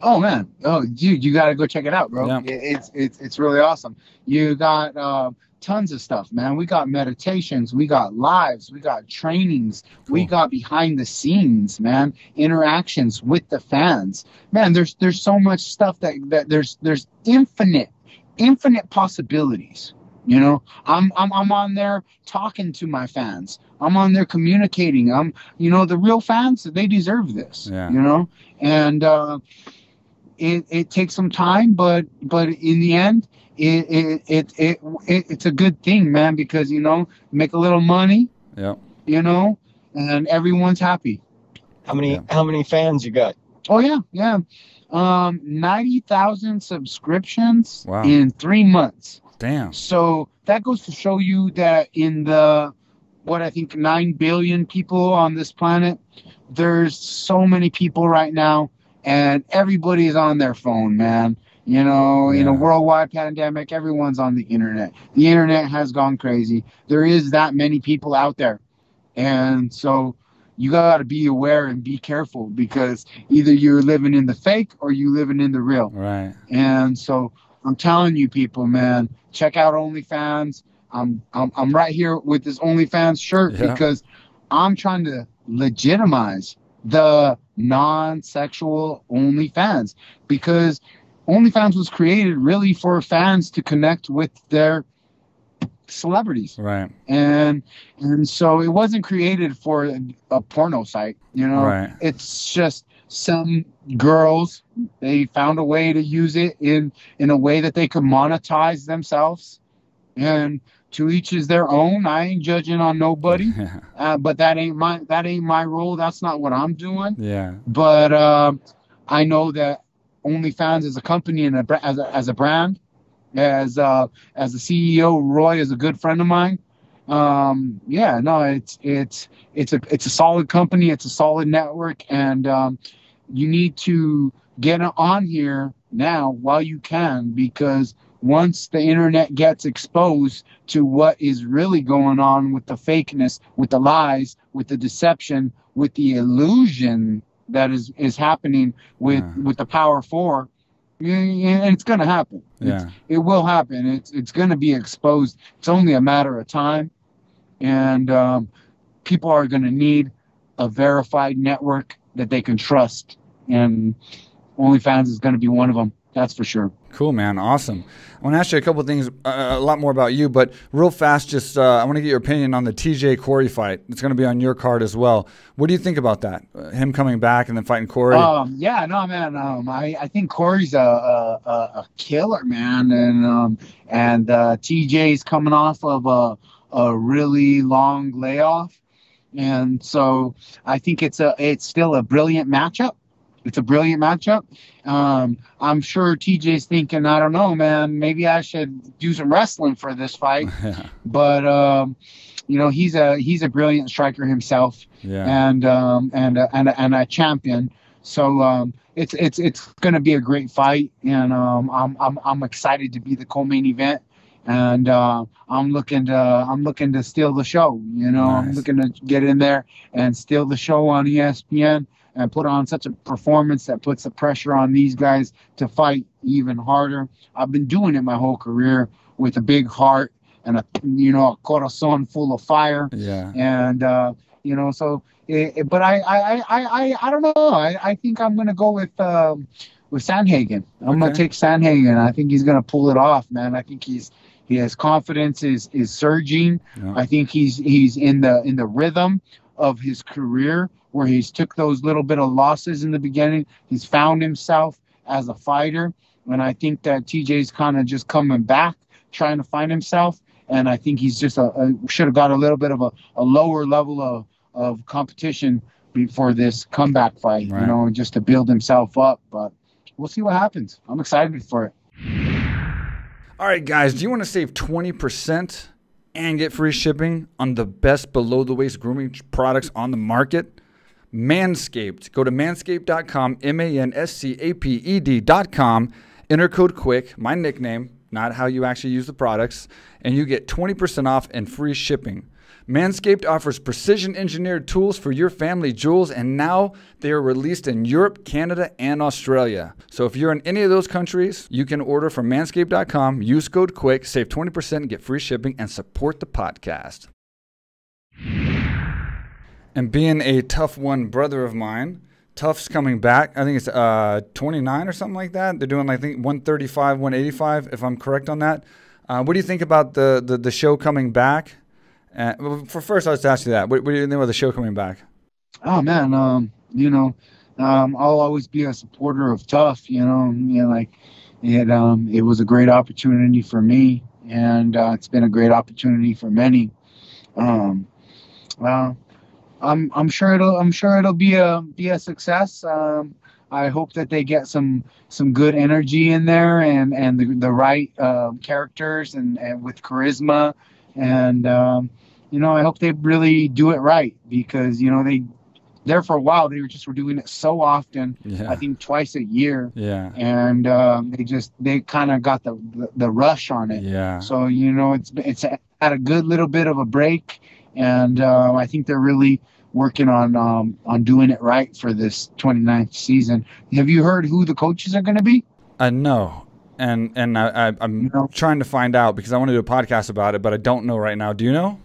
Oh man, oh dude, you got to go check it out, bro. Yeah. It's it's it's really awesome. You got uh, tons of stuff, man. We got meditations, we got lives, we got trainings, cool. we got behind the scenes, man. Interactions with the fans, man. There's there's so much stuff that that there's there's infinite infinite possibilities. You know, I'm, I'm, I'm on there talking to my fans. I'm on there communicating. I'm, you know, the real fans, they deserve this, yeah. you know, and, uh, it, it takes some time, but, but in the end, it, it, it, it, it it's a good thing, man, because, you know, make a little money, yeah. you know, and everyone's happy. How many, yeah. how many fans you got? Oh yeah. Yeah. Um, ninety thousand subscriptions wow. in three months. Damn. So that goes to show you that in the, what I think, nine billion people on this planet, there's so many people right now, and everybody's on their phone, man. You know, yeah. in a worldwide pandemic, everyone's on the internet. The internet has gone crazy. There is that many people out there. And so you got to be aware and be careful, because either you're living in the fake or you're living in the real. Right. And so I'm telling you people, man, check out OnlyFans. I'm, I'm, I'm right here with this OnlyFans shirt yeah. because I'm trying to legitimize the non-sexual OnlyFans, because OnlyFans was created really for fans to connect with their celebrities. Right. And, and so it wasn't created for a, a porno site, you know, right. it's just, some girls, they found a way to use it in in a way that they could monetize themselves, and to each is their own. I ain't judging on nobody, uh, but that ain't my that ain't my role. That's not what I'm doing. Yeah. But uh, I know that OnlyFans as a company and a, as a, as a brand, as uh, as a C E O, Roy is a good friend of mine. Um, yeah, no, it's it's it's a it's a solid company. It's a solid network, and um, you need to get on here now while you can, because once the internet gets exposed to what is really going on with the fakeness, with the lies, with the deception, with the illusion that is, is happening with, yeah. with the Power Four, and it's going to happen. Yeah. It's, it will happen. It's, it's going to be exposed. It's only a matter of time. And um, people are going to need a verified network that they can trust, and OnlyFans is going to be one of them. That's for sure. Cool, man. Awesome. I want to ask you a couple of things, uh, a lot more about you, but real fast, just uh, I want to get your opinion on the T J Corey fight. It's going to be on your card as well. What do you think about that? Uh, him coming back and then fighting Corey? Um, yeah, no, man. Um, I, I think Corey's a, a, a killer, man. And um, and uh, T J's coming off of a, a really long layoff. And so I think it's a it's still a brilliant matchup. It's a brilliant matchup. Um, I'm sure T J's thinking, I don't know, man, maybe I should do some wrestling for this fight. Yeah. But um, you know, he's a he's a brilliant striker himself, yeah. and um, and and and a champion. So um, it's it's it's going to be a great fight, and um, I'm I'm I'm excited to be the co-main event. And uh, I'm looking to I'm looking to steal the show. You know, nice. I'm looking to get in there and steal the show on E S P N and put on such a performance that puts the pressure on these guys to fight even harder. I've been doing it my whole career with a big heart and a you know a corazon full of fire. Yeah. And uh, you know, so it, it, but I I, I I I don't know. I I think I'm gonna go with. Um, With Sandhagen, I'm okay. gonna take Sandhagen. I think he's gonna pull it off, man. I think he's he has confidence is is surging. Yeah. I think he's he's in the in the rhythm. of his career, where he's took those little bit of losses in the beginning. He's found himself as a fighter. And I think that T J's kind of just coming back, trying to find himself. And I think he's just a, a should have got a little bit of a, a lower level of, of competition before this comeback fight, right. you know, just to build himself up. But we'll see what happens. I'm excited for it. All right, guys, do you want to save twenty percent and get free shipping on the best below-the-waist grooming products on the market? Manscaped. Go to manscaped dot com, M A N S C A P E D dot com. Enter code QUICK, my nickname, not how you actually use the products, and you get twenty percent off and free shipping. Manscaped offers precision-engineered tools for your family jewels, and now they are released in Europe, Canada, and Australia. So if you're in any of those countries, you can order from manscaped dot com, use code QUICK, save twenty percent, and get free shipping, and support the podcast. And being a Tough One brother of mine, Tough's coming back. I think it's uh, twenty-nine or something like that. They're doing, I think, one thirty-five, one eighty-five, if I'm correct on that. Uh, what do you think about the, the, the show coming back? Uh, well, for first, I was to ask you that. What, what do you think about the show coming back? Oh man, um, you know, um, I'll always be a supporter of Tough. You know, you know like it. Um, it was a great opportunity for me, and uh, it's been a great opportunity for many. Um, well, I'm I'm sure it'll I'm sure it'll be a be a success. Um, I hope that they get some some good energy in there and and the the right uh, characters and, and with charisma. And, um, you know, I hope they really do it right because, you know, they there for a while. They were just were doing it so often, yeah. I think twice a year. Yeah. And um, they just they kind of got the, the, the rush on it. Yeah. So, you know, it's it's had a good little bit of a break. And uh, I think they're really working on um, on doing it right for this twenty-ninth season. Have you heard who the coaches are going to be? Uh, no. And and I, I, I'm you know? trying to find out because I want to do a podcast about it, but I don't know right now. Do you know?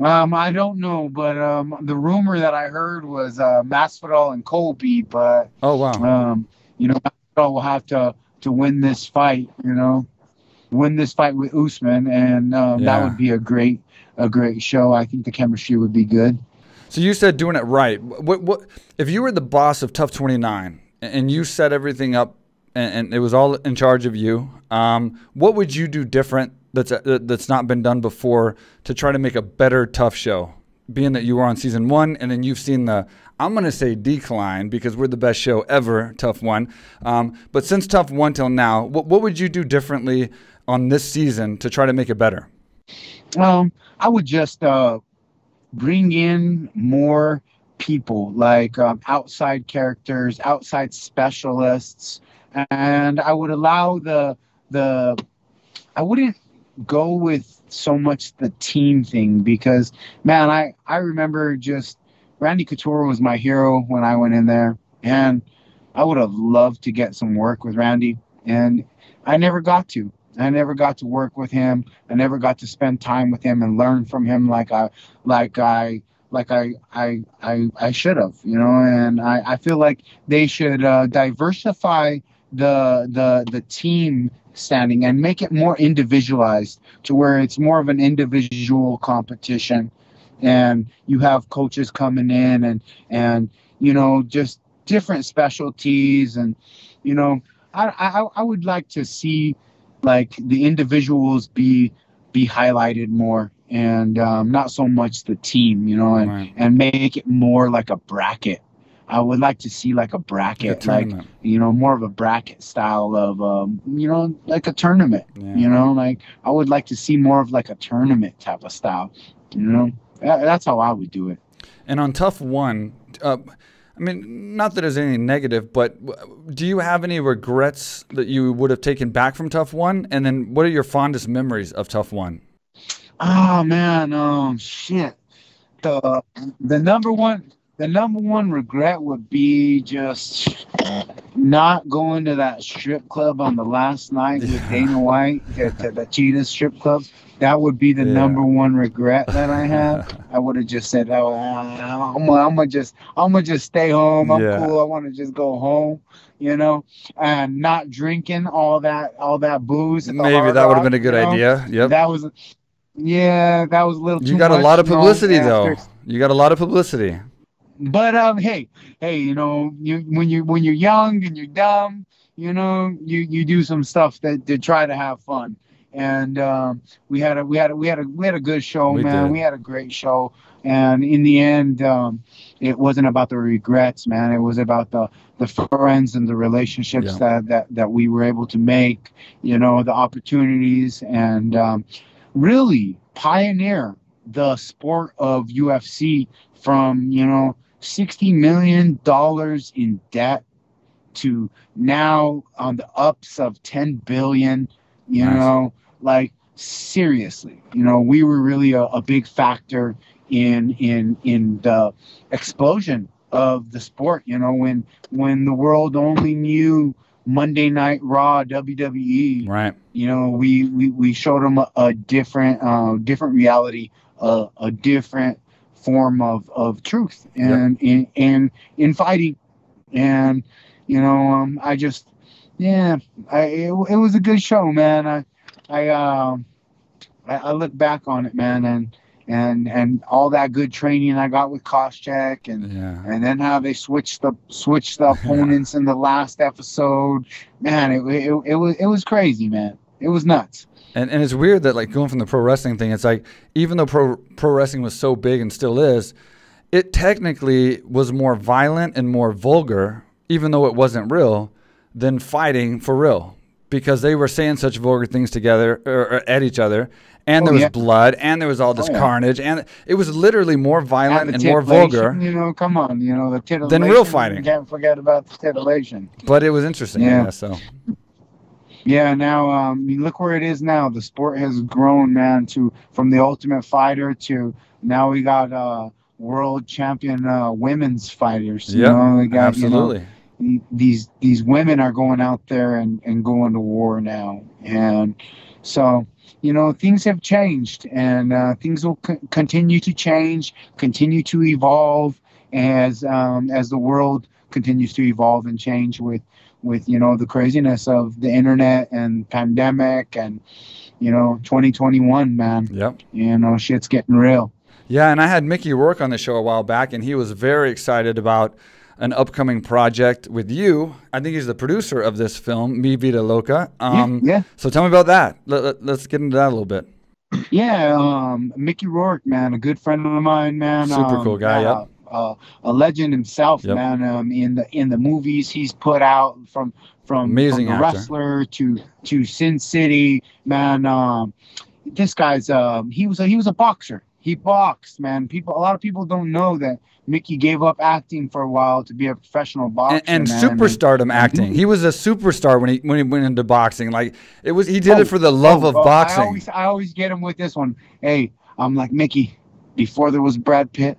Um, I don't know, but um, the rumor that I heard was uh, Masvidal and Colby. But oh wow, um, you know, Masvidal will have to to win this fight. You know, win this fight with Usman, and um, yeah. that would be a great a great show. I think the chemistry would be good. So you said doing it right. What what if you were the boss of Tough twenty-nine and you set everything up? And it was all in charge of you. Um, what would you do different that's uh, that's not been done before to try to make a better Tough show? Being that you were on season one, and then you've seen the, I'm going to say decline because we're the best show ever, Tough One. Um, but since Tough One till now, what, what would you do differently on this season to try to make it better? Um, I would just uh, bring in more people, like um, outside characters, outside specialists, and I would allow the the I wouldn't go with so much the team thing because man I I remember just Randy Couture was my hero when I went in there, and I would have loved to get some work with Randy, and I never got to I never got to work with him. I never got to spend time with him and learn from him like I like I like I, I, I, I should have, you know, and I, I feel like they should uh, diversify the, the, the team standing and make it more individualized to where it's more of an individual competition, and you have coaches coming in and, and, you know, just different specialties. And, you know, I, I, I would like to see like the individuals be, be highlighted more. And um, not so much the team, you know, and, right. and make it more like a bracket. I would like to see like a bracket, like, like you know, more of a bracket style of, um, you know, like a tournament, yeah. you know, like I would like to see more of like a tournament type of style, you know, that's how I would do it. And on Tough One, uh, I mean, not that there's anything negative, but do you have any regrets that you would have taken back from Tough One? And then what are your fondest memories of Tough One? Oh man, um, shit. The the number one the number one regret would be just not going to that strip club on the last night yeah. with Dana White, to, to the Cheetah strip club. That would be the yeah. number one regret that I have. I would have just said, "Oh, I'm gonna just I'm gonna just stay home. I'm yeah. cool. I want to just go home." You know, and not drinking all that all that booze. Maybe that would have been a good idea. Yep. That was. Yeah, that was a little. You too got much, a lot of publicity, you know, though. You got a lot of publicity. But um, hey, hey, you know, you when you when you're young and you're dumb, you know, you you do some stuff that to try to have fun. And um, we had a we had a, we had a we had a good show, we man. Did. We had a great show, and in the end, um, it wasn't about the regrets, man. It was about the the friends and the relationships yeah. that that that we were able to make. You know, the opportunities, and um, really pioneer the sport of U F C from you know sixty million dollars in debt to now on the ups of ten billion. You nice. know. Like seriously, you know, we were really a, a big factor in in in the explosion of the sport. You know, when when the world only knew Monday Night Raw, W W E, right? You know, we we, we showed them a, a different uh, different reality, uh, a different form of of truth, and yep. in and in fighting, and you know, um, I just yeah, I it, it was a good show, man. I. I um uh, I, I look back on it, man, and and and all that good training I got with Koscheck, and yeah. and then how they switched the switched the opponents in the last episode, man. It, it it was it was crazy, man. It was nuts. And and it's weird that like going from the pro wrestling thing, it's like even though pro pro wrestling was so big and still is, it technically was more violent and more vulgar, even though it wasn't real, than fighting for real. Because they were saying such vulgar things together or, or at each other, and oh, there was yeah. blood, and there was all this oh, yeah. carnage, and it was literally more violent and, and more vulgar. You know, come on, you know the titillation. Than real fighting. You can't forget about the titillation. But it was interesting. Yeah. yeah so. Yeah. Now, um, look where it is now. The sport has grown, man. To from the Ultimate Fighter to now we got uh, world champion uh, women's fighters. Yeah. You know, absolutely. You know, These these women are going out there and, and going to war now, and so you know things have changed, and uh, things will co continue to change, continue to evolve as um, as the world continues to evolve and change with with you know the craziness of the internet and pandemic and you know twenty twenty-one, man. Yep. You know shit's getting real. Yeah, and I had Mickey Rourke on the show a while back, and he was very excited about an upcoming project with you. I think he's the producer of this film, Mi Vida Loca. Um, yeah, yeah. So tell me about that. Let, let, let's get into that a little bit. Yeah, um, Mickey Rourke, man, a good friend of mine, man. Super um, cool guy, uh, yeah. Uh, a legend himself, yep. man. Um, in the in the movies he's put out, from from, Amazing from The actor. Wrestler to to Sin City, man. Um, this guy's um, he was a, he was a boxer. He boxed, man. People, a lot of people don't know that Mickey gave up acting for a while to be a professional boxer. And, and superstardom and, acting. He was a superstar when he when he went into boxing. Like it was, he did oh, it for the love oh, of oh, boxing. I always, I always get him with this one. Hey, I'm like Mickey. Before there was Brad Pitt,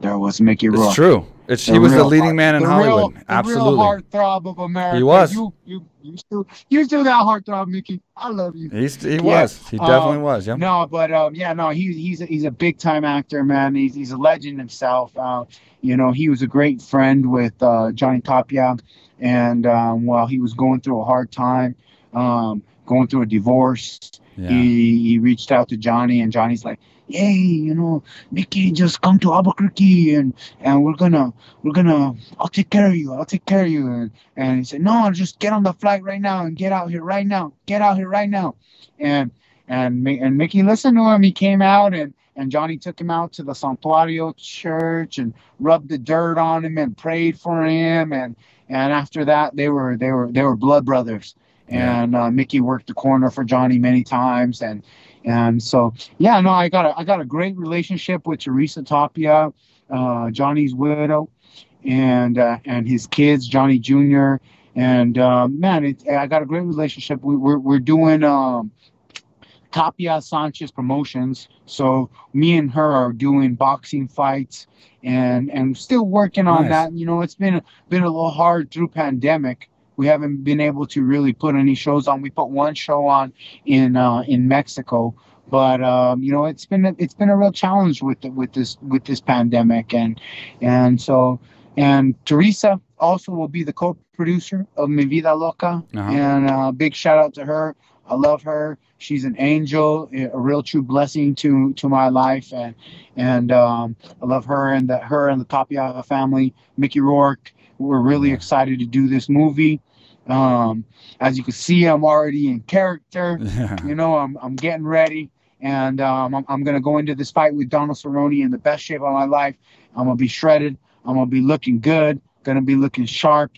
there was Mickey Rourke. It's true. It's, he was the leading man in Hollywood. Absolutely. The real heartthrob of America. He was. You, you, you still, you still that heartthrob, Mickey. I love you. He's, he yeah. was. He definitely um, was. Yeah. No, but um, yeah, no, he, he's a, he's a big time actor, man. He's he's a legend himself. Uh, you know, he was a great friend with uh, Johnny Tapia, and um, while he was going through a hard time, um, going through a divorce, yeah. he he reached out to Johnny, and Johnny's like, hey, you know, Mickey, just come to Albuquerque, and and we're gonna we're gonna I'll take care of you, I'll take care of you, and and he said, no, I'll just get on the flight right now and get out here right now, get out here right now, and and and Mickey listened to him. He came out, and and Johnny took him out to the Santuario Church and rubbed the dirt on him and prayed for him, and and after that they were they were they were blood brothers, and uh, Mickey worked the corner for Johnny many times, and. And so, yeah, no, I got a, I got a great relationship with Teresa Tapia, uh, Johnny's widow, and uh, and his kids, Johnny Junior And uh, man, it, I got a great relationship. We, we're we're doing um, Tapia Sanchez Promotions, so me and her are doing boxing fights, and and still working on nice. that. You know, it's been been a little hard through pandemic. We haven't been able to really put any shows on. We put one show on in uh, in Mexico, but um, you know it's been a, it's been a real challenge with the, with this with this pandemic, and and so and Teresa also will be the co-producer of Mi Vida Loca, uh-huh. and uh, big shout out to her. I love her. She's an angel, a real true blessing to to my life, and and um, I love her and the her and the Tapia family. Mickey Rourke. We're really excited to do this movie. Um, as you can see, I'm already in character. You know, I'm I'm getting ready, and um, I'm I'm gonna go into this fight with Donald Cerrone in the best shape of my life. I'm gonna be shredded. I'm gonna be looking good. Gonna be looking sharp,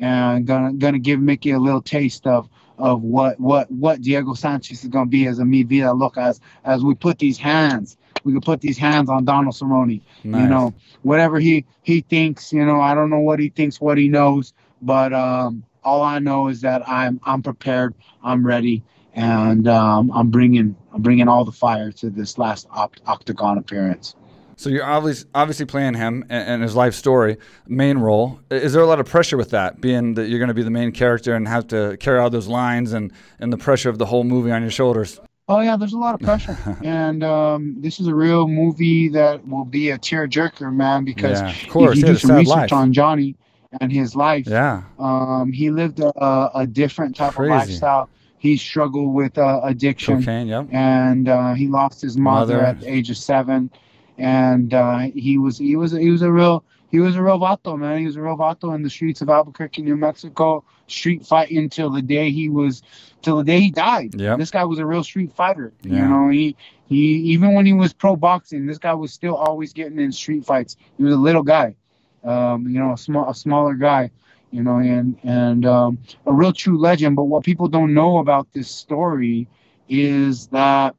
and gonna gonna give Mickey a little taste of. of what what what Diego Sanchez is going to be as a Mi Vida Loca, as as we put these hands we can put these hands on Donald Cerrone. Nice. You know, whatever he he thinks, you know, I don't know what he thinks, what he knows, but um all I know is that I'm I'm prepared, I'm ready, and um I'm bringing I'm bringing all the fire to this last opt octagon appearance. So you're obviously obviously playing him and his life story, main role. Is there a lot of pressure with that, being that you're going to be the main character and have to carry out those lines and, and the pressure of the whole movie on your shoulders? Oh, yeah, there's a lot of pressure. And um, this is a real movie that will be a tearjerker, man, because yeah, of course. If you yeah, do some research life. on Johnny and his life, yeah. um, he lived a, a different type Crazy. of lifestyle. He struggled with uh, addiction, Cocaine, yep. and uh, he lost his mother, mother at the age of seven. And uh, he was he was he was a real he was a real vato, man. He was a real vato in the streets of Albuquerque, New Mexico, street fighting until the day he was till the day he died. Yep. This guy was a real street fighter. Yeah. You know, he he even when he was pro boxing, this guy was still always getting in street fights. He was a little guy, um, you know, a small a smaller guy, you know, and and um, a real true legend. But what people don't know about this story is that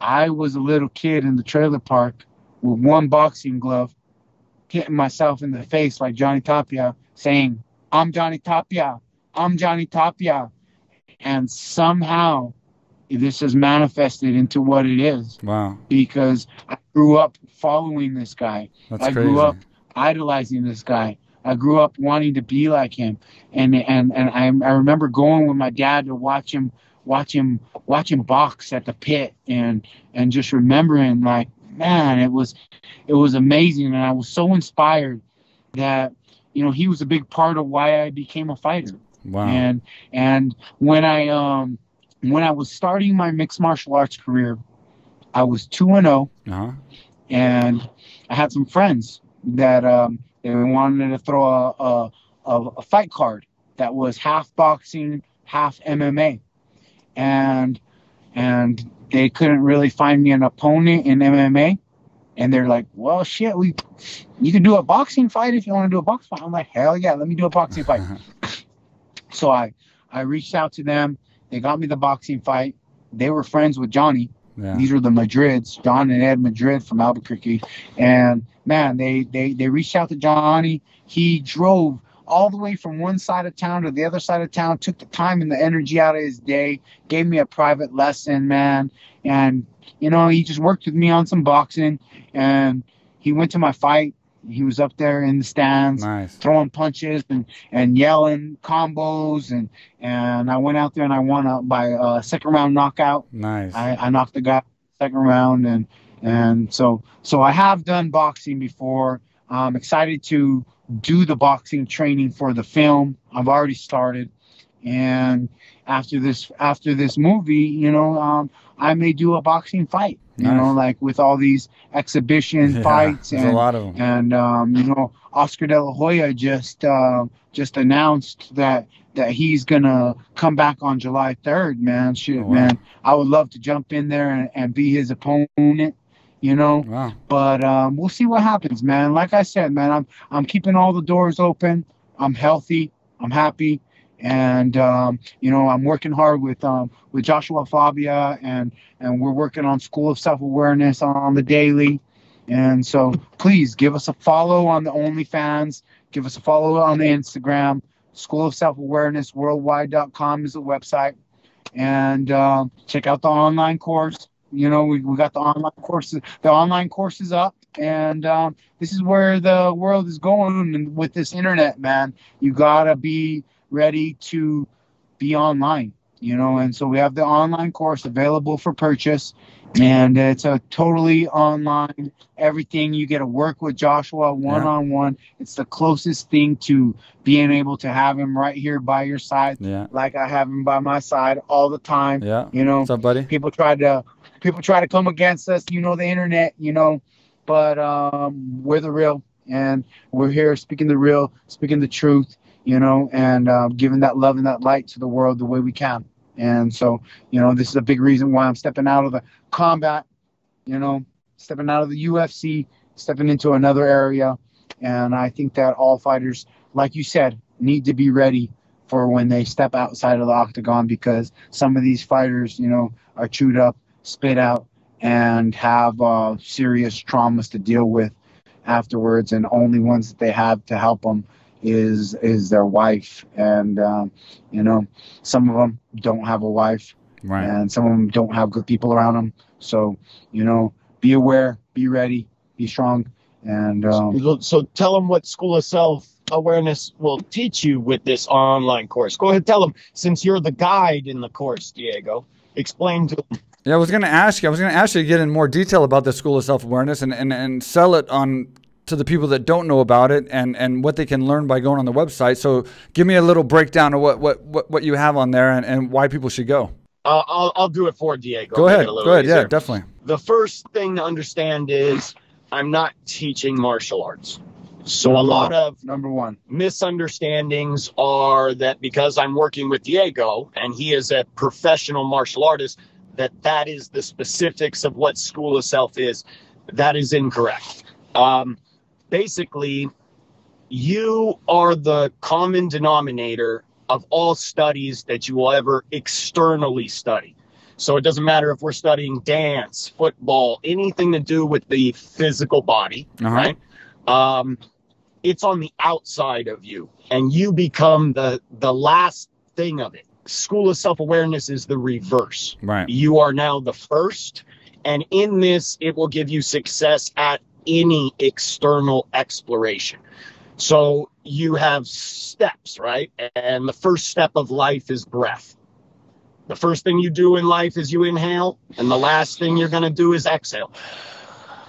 I was a little kid in the trailer park with one boxing glove, hitting myself in the face like Johnny Tapia, saying, "I'm Johnny Tapia, I'm Johnny Tapia." And somehow this has manifested into what it is. Wow. Because I grew up following this guy. That's I crazy. grew up idolizing this guy. I grew up wanting to be like him. And and, and I, I remember going with my dad to watch him watch him watch him box at the pit, and and just remembering, like, man, it was it was amazing, and I was so inspired that, you know, he was a big part of why I became a fighter. Wow. And and when I um when I was starting my mixed martial arts career, I was two and oh, uh-huh. and I had some friends that um they wanted to throw a a, a, a fight card that was half boxing, half M M A. And and they couldn't really find me an opponent in M M A, and they're like, "Well, shit, we you can do a boxing fight if you want to do a box fight." I'm like, "Hell yeah, let me do a boxing fight." So I I reached out to them. They got me the boxing fight. They were friends with Johnny. Yeah. These were the Madrids, John and Ed Madrid from Albuquerque. And man, they they they reached out to Johnny. He drove all the way from one side of town to the other side of town, took the time and the energy out of his day, gave me a private lesson, man. And, you know, he just worked with me on some boxing, and he went to my fight. He was up there in the stands, nice. throwing punches and, and yelling combos. And, and I went out there and I won a, by a second round knockout. Nice. I, I knocked the guy second round. And, and so, so I have done boxing before. I'm excited to do the boxing training for the film. I've already started, and after this after this movie, you know, um, I may do a boxing fight. You nice. know, like with all these exhibition yeah, fights and a lot of them. And um, you know, Oscar De La Hoya just uh, just announced that that he's gonna come back on July third. Man, shit, oh, wow. man, I would love to jump in there and, and be his opponent. You know, wow. but um, we'll see what happens, man. Like I said, man, I'm I'm keeping all the doors open. I'm healthy. I'm happy, and um, you know, I'm working hard with um, with Joshua Fabia, and and we're working on School of Self-Awareness on the daily. And so, please give us a follow on the OnlyFans. Give us a follow on the Instagram. School of Self-Awareness worldwide dot com is the website, and uh, check out the online course. You know, we, we got the online courses, the online courses up, and um, this is where the world is going with this internet, man. You got to be ready to be online, you know, and so we have the online course available for purchase, And it's a totally online, everything. You get to work with Joshua one-on-one. Yeah. It's the closest thing to being able to have him right here by your side. Yeah. Like I have him by my side all the time. Yeah. You know, what's up, buddy? People try to, people try to come against us, you know, the internet, you know, but um, we're the real, and we're here speaking the real, speaking the truth, you know, and uh, giving that love and that light to the world the way we can. And so, you know, this is a big reason why I'm stepping out of the combat, you know, stepping out of the U F C, stepping into another area. And I think that all fighters, like you said, need to be ready for when they step outside of the octagon, because some of these fighters, you know, are chewed up, spit out, and have uh, serious traumas to deal with afterwards. And only ones that they have to help them is is their wife, and um you know, some of them don't have a wife, right? And some of them don't have good people around them. So, you know, be aware, be ready, be strong. And um so, so tell them what School of Self-Awareness will teach you with this online course. Go ahead, tell them, since you're the guide in the course, Diego. Explain to them. Yeah, I was going to ask you, I was going to ask you to get in more detail about the School of Self-Awareness, and and and sell it on to the people that don't know about it, and and what they can learn by going on the website. So give me a little breakdown of what what what, what you have on there, and, and why people should go. Uh, I'll, I'll do it for Diego. Go ahead. Go ahead. Easier. Yeah, definitely. The first thing to understand is I'm not teaching martial arts. So a lot of number one misunderstandings are that because I'm working with Diego and he is a professional martial artist, that that is the specifics of what School of Self is. That is incorrect. Um, Basically, you are the common denominator of all studies that you will ever externally study. So it doesn't matter if we're studying dance, football, anything to do with the physical body, uh-huh. right? Um, it's on the outside of you, and you become the, the last thing of it. School of Self-Awareness is the reverse. Right. You are now the first, and in this, it will give you success at any external exploration. So you have steps, right? And the first step of life is breath. The first thing you do in life is you inhale, and the last thing you're going to do is exhale.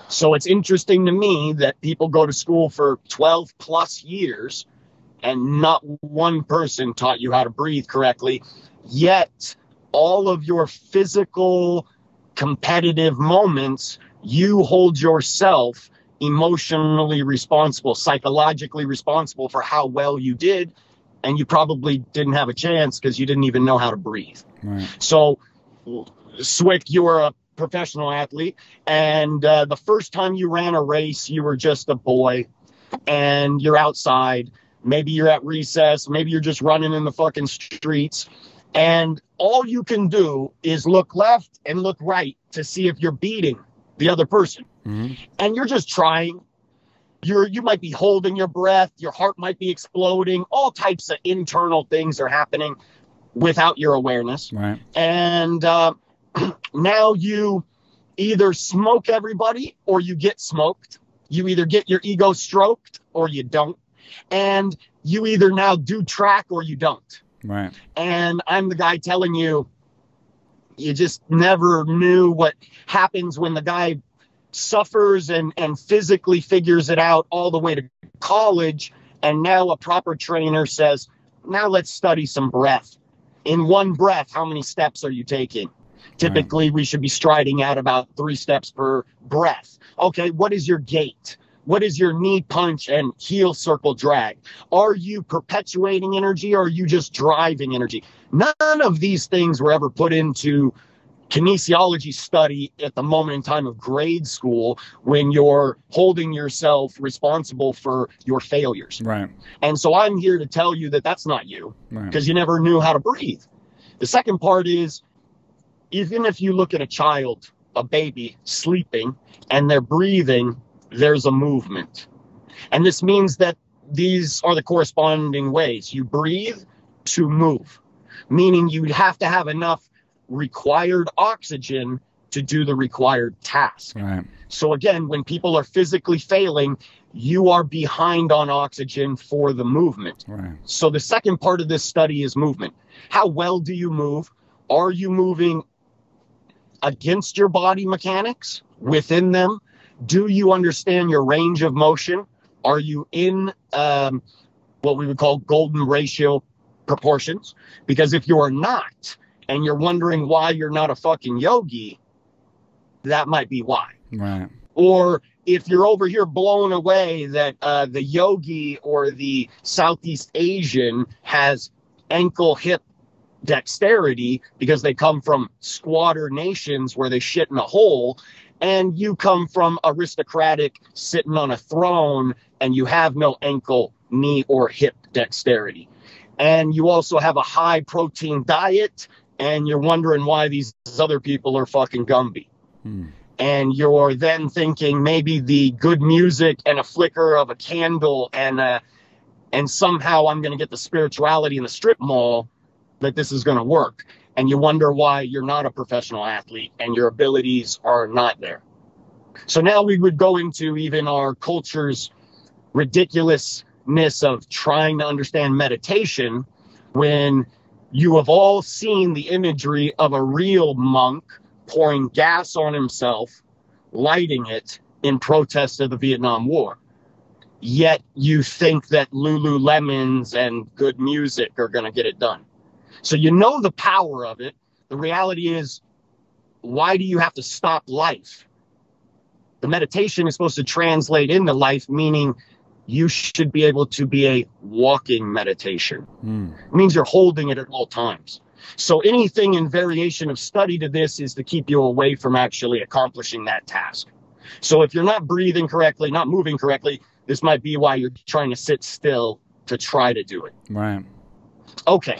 So it's interesting to me that people go to school for twelve plus years and not one person taught you how to breathe correctly, yet all of your physical competitive moments you hold yourself emotionally responsible, psychologically responsible for how well you did, and you probably didn't have a chance because you didn't even know how to breathe. Right. So, Swick, you were a professional athlete, and uh, the first time you ran a race, you were just a boy, and you're outside. Maybe you're at recess. Maybe you're just running in the fucking streets. And all you can do is look left and look right to see if you're beating the other person. Mm-hmm. And you're just trying. You're, you might be holding your breath. Your heart might be exploding. All types of internal things are happening without your awareness. Right. And uh, now you either smoke everybody or you get smoked. You either get your ego stroked or you don't. And you either now do track or you don't. Right. And I'm the guy telling you, you just never knew what happens when the guy suffers and, and physically figures it out all the way to college. And now a proper trainer says, now let's study some breath. In one breath, how many steps are you taking? Typically, right. we should be striding at about three steps per breath. Okay, what is your gait? What is your knee punch and heel circle drag? Are you perpetuating energy or are you just driving energy? None of these things were ever put into kinesiology study at the moment in time of grade school when you're holding yourself responsible for your failures. Right. And so I'm here to tell you that that's not you, because right. you never knew how to breathe. The second part is, even if you look at a child, a baby sleeping and they're breathing, there's a movement. And this means that these are the corresponding ways. You breathe to move, meaning you have to have enough required oxygen to do the required task. Right. So again, when people are physically failing, you are behind on oxygen for the movement. Right. So the second part of this study is movement. How well do you move? Are you moving against your body mechanics within them? Do you understand your range of motion? Are you in um, what we would call golden ratio proportions? Because if you are not, and you're wondering why you're not a fucking yogi, that might be why. Right. Or if you're over here blown away that uh, the yogi or the Southeast Asian has ankle hip dexterity because they come from squatter nations where they shit in a hole, and you come from aristocratic sitting on a throne and you have no ankle, knee, or hip dexterity. And you also have a high protein diet and you're wondering why these other people are fucking Gumby. Hmm. And you're then thinking maybe the good music and a flicker of a candle and uh, and somehow I'm going to get the spirituality in the strip mall that this is going to work. And you wonder why you're not a professional athlete and your abilities are not there. So now we would go into even our culture's ridiculousness of trying to understand meditation when you have all seen the imagery of a real monk pouring gas on himself, lighting it in protest of the Vietnam War. Yet you think that Lululemons and good music are going to get it done. So you know the power of it. The reality is, why do you have to stop life? The meditation is supposed to translate into life, meaning you should be able to be a walking meditation. Mm. It means you're holding it at all times. So anything in variation of study to this is to keep you away from actually accomplishing that task. So if you're not breathing correctly, not moving correctly, this might be why you're trying to sit still to try to do it. Right. Okay.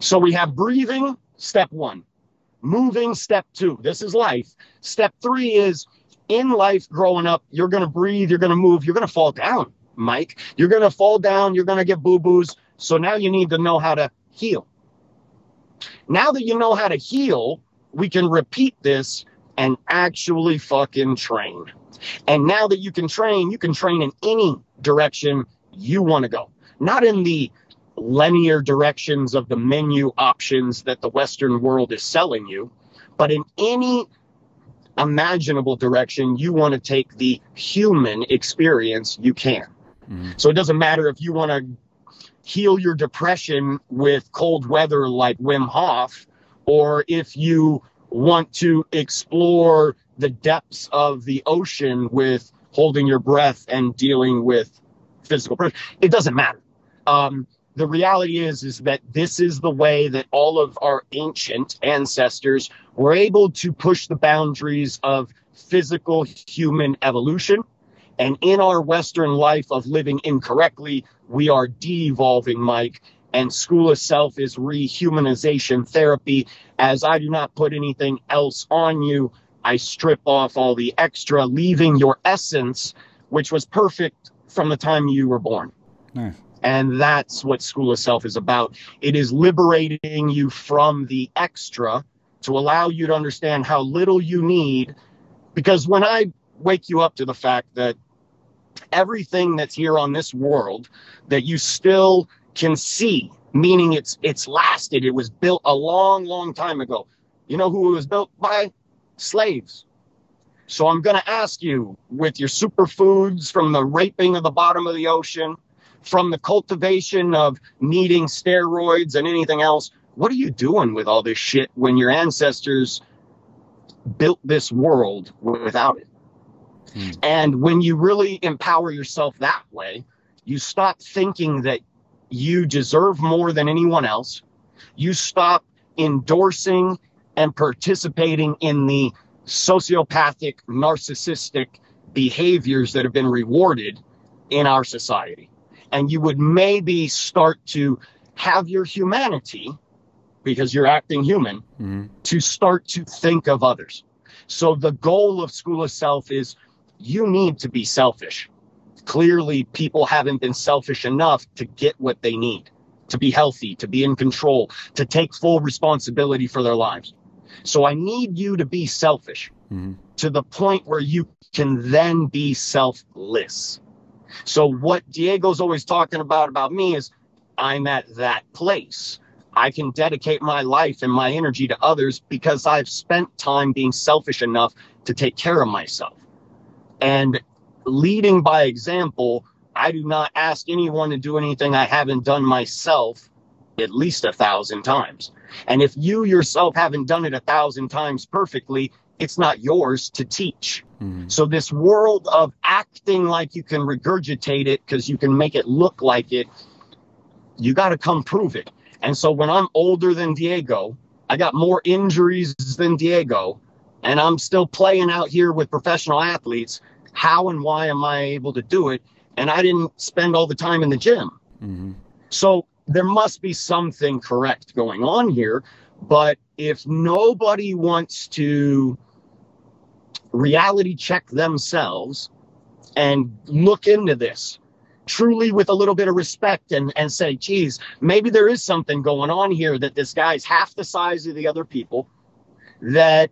So we have breathing, step one. Moving, step two. This is life. Step three is in life growing up, you're going to breathe, you're going to move, you're going to fall down, Mike. You're going to fall down, you're going to get boo-boos. So now you need to know how to heal. Now that you know how to heal, we can repeat this and actually fucking train. And now that you can train, you can train in any direction you want to go. Not in the linear directions of the menu options that the Western world is selling you, but in any imaginable direction you want to take the human experience, you can. Mm-hmm. So it doesn't matter if you want to heal your depression with cold weather like Wim Hof, or if you want to explore the depths of the ocean with holding your breath and dealing with physical pressure. It doesn't matter. Um, the reality is, is that this is the way that all of our ancient ancestors were able to push the boundaries of physical human evolution. And in our Western life of living incorrectly, we are de-evolving, Mike. And School of Self is rehumanization therapy. As I do not put anything else on you, I strip off all the extra, leaving your essence, which was perfect from the time you were born. Nice. And that's what School of Self is about. It is liberating you from the extra to allow you to understand how little you need. Because when I wake you up to the fact that everything that's here on this world that you still can see, meaning it's it's lasted, it was built a long long time ago. You know who it was built by? Slaves. So I'm gonna ask you, with your superfoods from the raping of the bottom of the ocean, from the cultivation of needing steroids and anything else, what are you doing with all this shit when your ancestors built this world without it? And when you really empower yourself that way, you stop thinking that you deserve more than anyone else. You stop endorsing and participating in the sociopathic, narcissistic behaviors that have been rewarded in our society. And you would maybe start to have your humanity, because you're acting human, mm-hmm. to start to think of others. So the goal of School of Self is, you need to be selfish. Clearly, people haven't been selfish enough to get what they need, to be healthy, to be in control, to take full responsibility for their lives. So I need you to be selfish mm-hmm. to the point where you can then be selfless. So what Diego's always talking about about me is, I'm at that place. I can dedicate my life and my energy to others because I've spent time being selfish enough to take care of myself. And leading by example, I do not ask anyone to do anything I haven't done myself at least a thousand times. And if you yourself haven't done it a thousand times perfectly, it's not yours to teach. Mm-hmm. So this world of acting like you can regurgitate it because you can make it look like it, you got to come prove it. And so when I'm older than Diego, I got more injuries than Diego, and I'm still playing out here with professional athletes, how and why am I able to do it? And I didn't spend all the time in the gym. Mm-hmm. So there must be something correct going on here. But if nobody wants to reality check themselves and look into this truly with a little bit of respect and, and say, geez, maybe there is something going on here, that this guy's half the size of the other people, that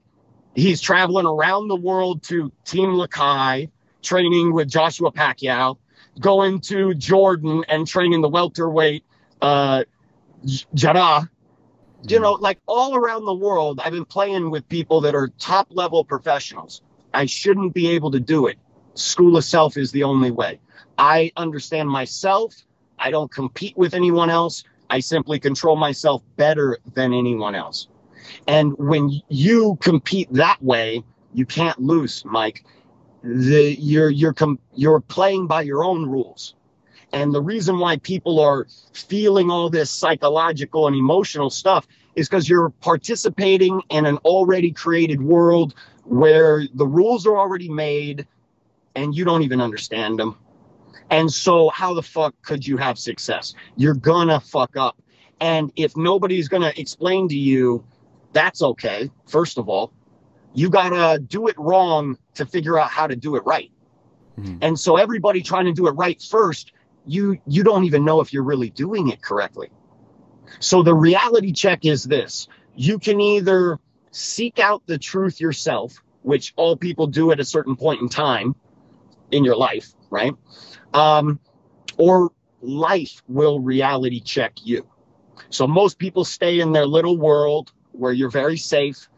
he's traveling around the world to Team Lakai, training with Joshua Pacquiao, going to Jordan and training the welterweight uh, Jara. You know, like all around the world, I've been playing with people that are top level professionals. I shouldn't be able to do it. School of Self is the only way. I understand myself. I don't compete with anyone else. I simply control myself better than anyone else. And when you compete that way, you can't lose, Mike. The, you're, you're, com you're playing by your own rules. And the reason why people are feeling all this psychological and emotional stuff is because you're participating in an already created world where the rules are already made and you don't even understand them. And so how the fuck could you have success? You're gonna fuck up. And if nobody's gonna explain to you, that's okay. First of all, you gotta do it wrong to figure out how to do it right. Mm-hmm. And so everybody trying to do it right first, You, you don't even know if you're really doing it correctly. So the reality check is this. You can either seek out the truth yourself, which all people do at a certain point in time in your life, right? Um, or life will reality check you. So most people stay in their little world where you're very safe.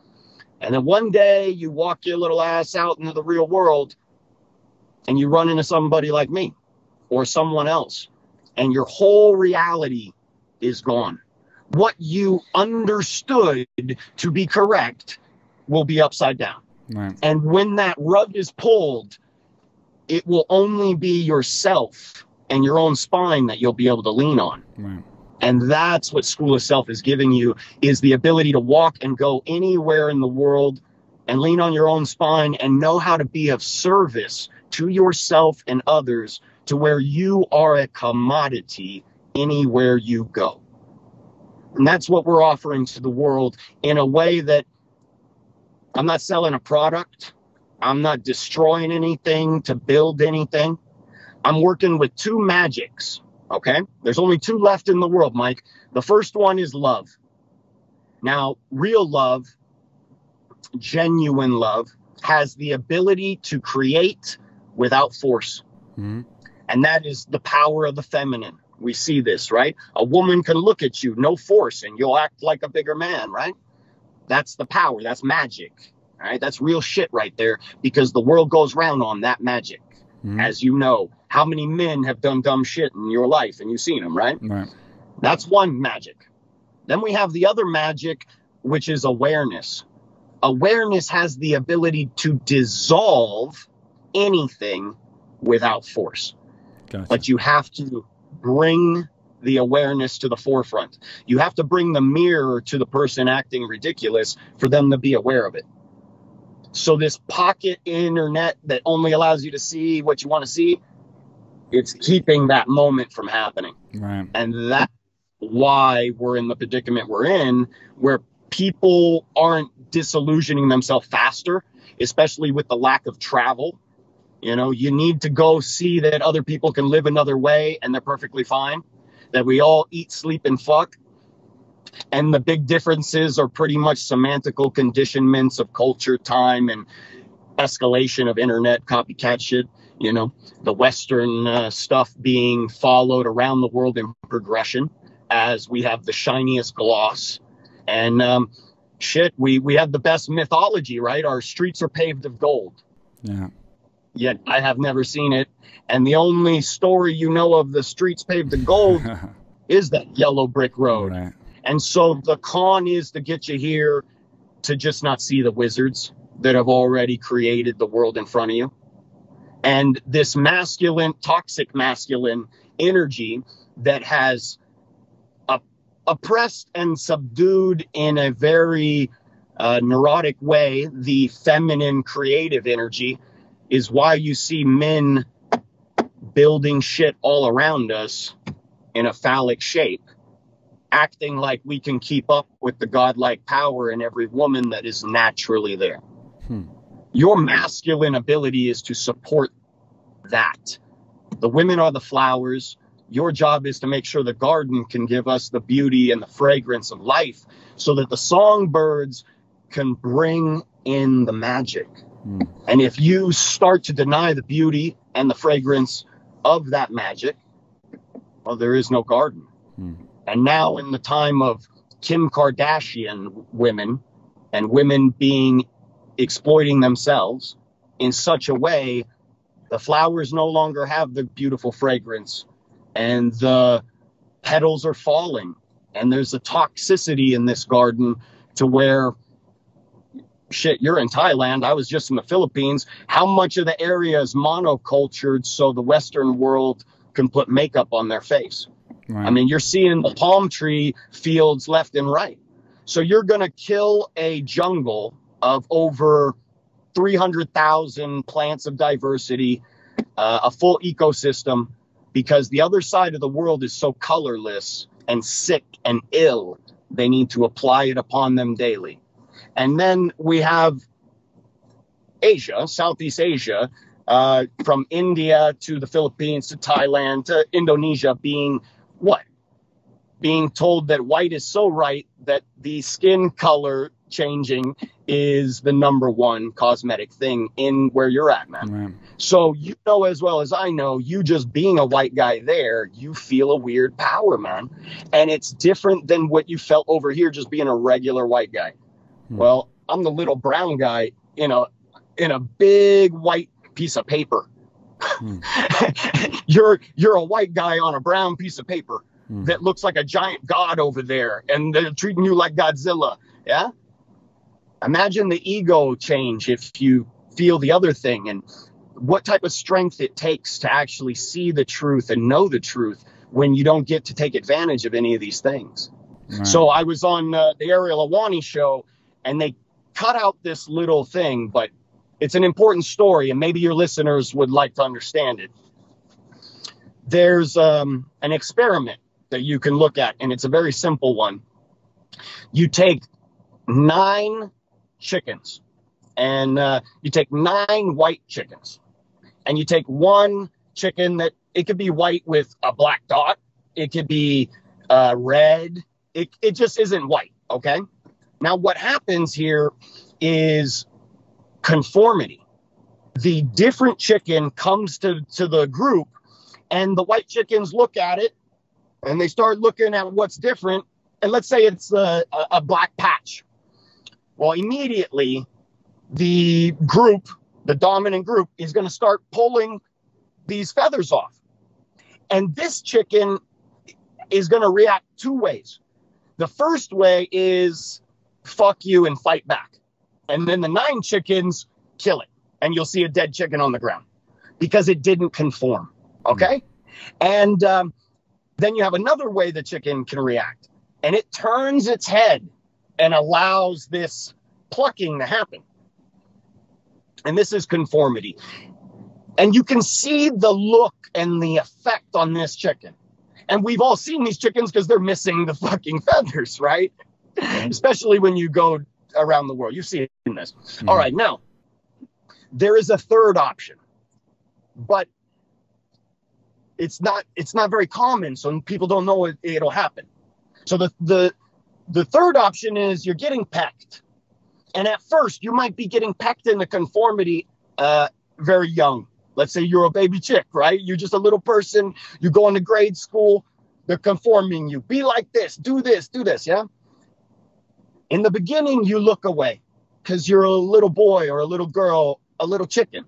And then one day you walk your little ass out into the real world and you run into somebody like me or someone else, and your whole reality is gone. What you understood to be correct will be upside down. Right. And when that rug is pulled, it will only be yourself and your own spine that you'll be able to lean on. Right. And that's what School of Self is giving you, is the ability to walk and go anywhere in the world and lean on your own spine and know how to be of service to yourself and others, to where you are a commodity anywhere you go. And that's what we're offering to the world in a way that I'm not selling a product. I'm not destroying anything to build anything. I'm working with two magics, okay? There's only two left in the world, Mike. The first one is love. Now, real love, genuine love, has the ability to create without force. Mm-hmm. And that is the power of the feminine. We see this, right? A woman can look at you, no force, and you'll act like a bigger man, right? That's the power. That's magic, right? That's real shit right there, because the world goes round on that magic. Mm-hmm. As you know, how many men have done dumb shit in your life and you've seen them, right? Right. That's one magic. Then we have the other magic, which is awareness. Awareness has the ability to dissolve anything without force. Gotcha. But you have to bring the awareness to the forefront. You have to bring the mirror to the person acting ridiculous for them to be aware of it. So this pocket internet that only allows you to see what you want to see, it's keeping that moment from happening. Right. And that's why we're in the predicament we're in, where people aren't disillusioning themselves faster, especially with the lack of travel. You know, you need to go see that other people can live another way and they're perfectly fine, that we all eat, sleep, and fuck. And the big differences are pretty much semantical conditionments of culture, time, and escalation of internet copycat shit. You know, the Western uh, stuff being followed around the world in progression, as we have the shiniest gloss. And um, shit, we, we have the best mythology, right? Our streets are paved of gold. Yeah. Yet I have never seen it. And the only story you know of the streets paved of gold is that yellow brick road. Right. And so the con is to get you here to just not see the wizards that have already created the world in front of you. And this masculine, toxic masculine energy that has op- oppressed and subdued in a very uh, neurotic way the feminine creative energy is why you see men building shit all around us in a phallic shape, acting like we can keep up with the godlike power in every woman that is naturally there. Hmm. Your masculine ability is to support that. The women are the flowers. Your job is to make sure the garden can give us the beauty and the fragrance of life so that the songbirds can bring in the magic. Mm. And if you start to deny the beauty and the fragrance of that magic, well, there is no garden. Mm. And now in the time of Kim Kardashian women and women being exploiting themselves in such a way, the flowers no longer have the beautiful fragrance and the petals are falling. And there's a toxicity in this garden to where, shit, you're in Thailand. I was just in the Philippines. How much of the area is monocultured so the Western world can put makeup on their face? Right. I mean, you're seeing the palm tree fields left and right. So you're going to kill a jungle of over three hundred thousand plants of diversity, uh, a full ecosystem, because the other side of the world is so colorless and sick and ill, they need to apply it upon them daily. And then we have Asia, Southeast Asia, uh, from India to the Philippines to Thailand to Indonesia being what? Being told that white is so right that the skin color changing is the number one cosmetic thing in where you're at, man. Right. So you know as well as I know, you just being a white guy there, you feel a weird power, man. And it's different than what you felt over here just being a regular white guy. Hmm. Well, I'm the little brown guy in a, in a big white piece of paper. Hmm. you're, you're a white guy on a brown piece of paper hmm. that looks like a giant god over there, and they're treating you like Godzilla. Yeah. Imagine the ego change if you feel the other thing, and what type of strength it takes to actually see the truth and know the truth when you don't get to take advantage of any of these things. Right. So I was on uh, the Ariel Awani show, and they cut out this little thing, but it's an important story, and maybe your listeners would like to understand it. There's um, an experiment that you can look at, and it's a very simple one. You take nine chickens, and uh, you take nine white chickens, and you take one chicken that it could be white with a black dot. It could be uh, red. It, it just isn't white. Okay. Now what happens here is conformity. The different chicken comes to, to the group, and the white chickens look at it and they start looking at what's different. And let's say it's a, a black patch. Well, immediately the group, the dominant group, is going to start pulling these feathers off. And this chicken is going to react two ways. The first way is fuck you and fight back. And then the nine chickens kill it. And you'll see a dead chicken on the ground because it didn't conform. Okay. And um, then you have another way the chicken can react. And it turns its head and allows this plucking to happen. And this is conformity. And you can see the look and the effect on this chicken. And we've all seen these chickens because they're missing the fucking feathers, right? Mm-hmm. Especially when you go around the world. You've seen this. Mm-hmm. All right, now, there is a third option. But it's not, it's not very common, so people don't know it, it'll happen. So the, the the third option is you're getting pecked. And at first, you might be getting pecked into conformity uh, very young. Let's say you're a baby chick, right? You're just a little person. You go into grade school. They're conforming you. Be like this. Do this. Do this. Yeah. In the beginning, you look away because you're a little boy or a little girl, a little chicken,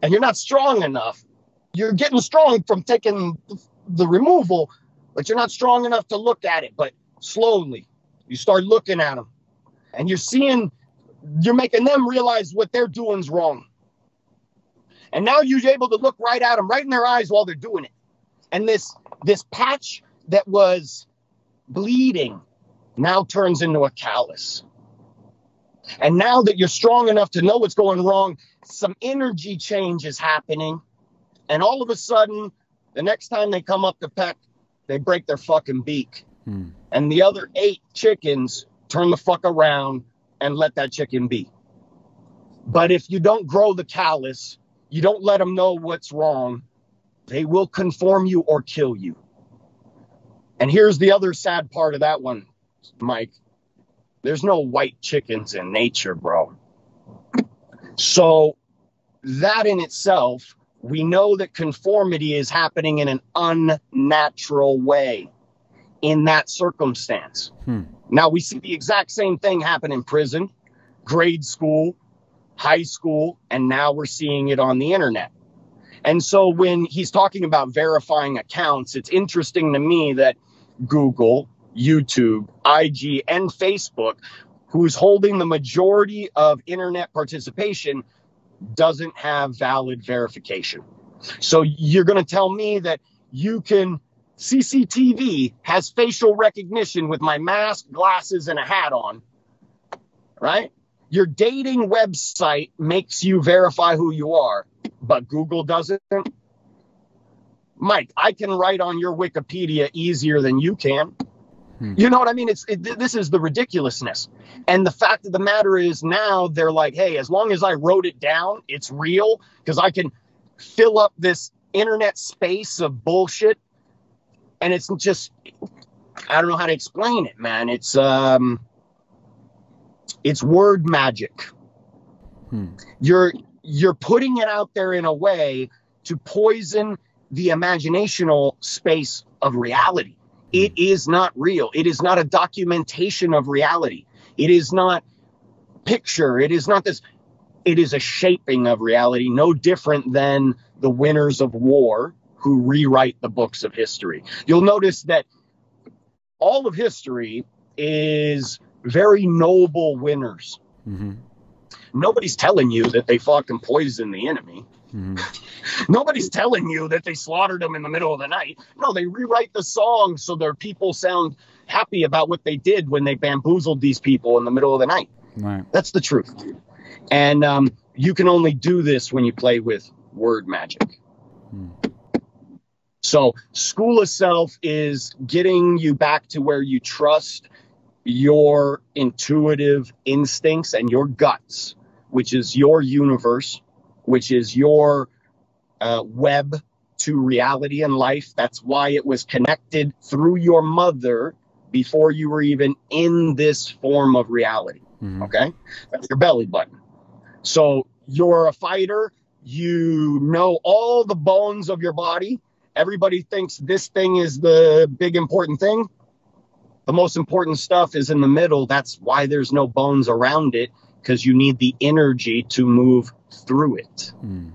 and you're not strong enough. You're getting strong from taking the removal, but you're not strong enough to look at it. But slowly you start looking at them and you're seeing, you're making them realize what they're doing's wrong. And now you're able to look right at them, right in their eyes while they're doing it. And this, this patch that was bleeding now turns into a callus. And now that you're strong enough to know what's going wrong, some energy change is happening. And all of a sudden, the next time they come up to peck, they break their fucking beak. Hmm. And the other eight chickens turn the fuck around and let that chicken be. But if you don't grow the callus, you don't let them know what's wrong, they will conform you or kill you. And here's the other sad part of that one, Mike. There's no white chickens in nature, bro. So that in itself, we know that conformity is happening in an unnatural way in that circumstance. Hmm. Now, we see the exact same thing happen in prison, grade school, high school, and now we're seeing it on the internet. And so when he's talking about verifying accounts, it's interesting to me that Google, YouTube, I G, and Facebook, who's holding the majority of internet participation, doesn't have valid verification. So you're going to tell me that you can, C C T V has facial recognition with my mask, glasses, and a hat on, right? Your dating website makes you verify who you are, but Google doesn't. Mike, I can write on your Wikipedia easier than you can. Hmm. You know what I mean? It's it, this is the ridiculousness. And the fact of the matter is now they're like, hey, as long as I wrote it down, it's real because I can fill up this internet space of bullshit. And it's just, I don't know how to explain it, man. It's, um, it's word magic. Hmm. You're you're putting it out there in a way to poison the imaginational space of reality. It is not real. It is not a documentation of reality. It is not picture. It is not this. It is a shaping of reality, no different than the winners of war who rewrite the books of history. You'll notice that all of history is very noble winners. Mm-hmm. Nobody's telling you that they fucking poisoned the enemy. Mm-hmm. Nobody's telling you that they slaughtered them in the middle of the night. No, they rewrite the song so their people sound happy about what they did when they bamboozled these people in the middle of the night. Right. That's the truth. And um, you can only do this when you play with word magic. Mm. So School of Self is getting you back to where you trust your intuitive instincts and your guts, which is your universe, which is your uh, web to reality and life. That's why it was connected through your mother before you were even in this form of reality. Mm-hmm. Okay? That's your belly button. So you're a fighter. You know all the bones of your body. Everybody thinks this thing is the big important thing. The most important stuff is in the middle. That's why there's no bones around it, because you need the energy to move through it. Mm.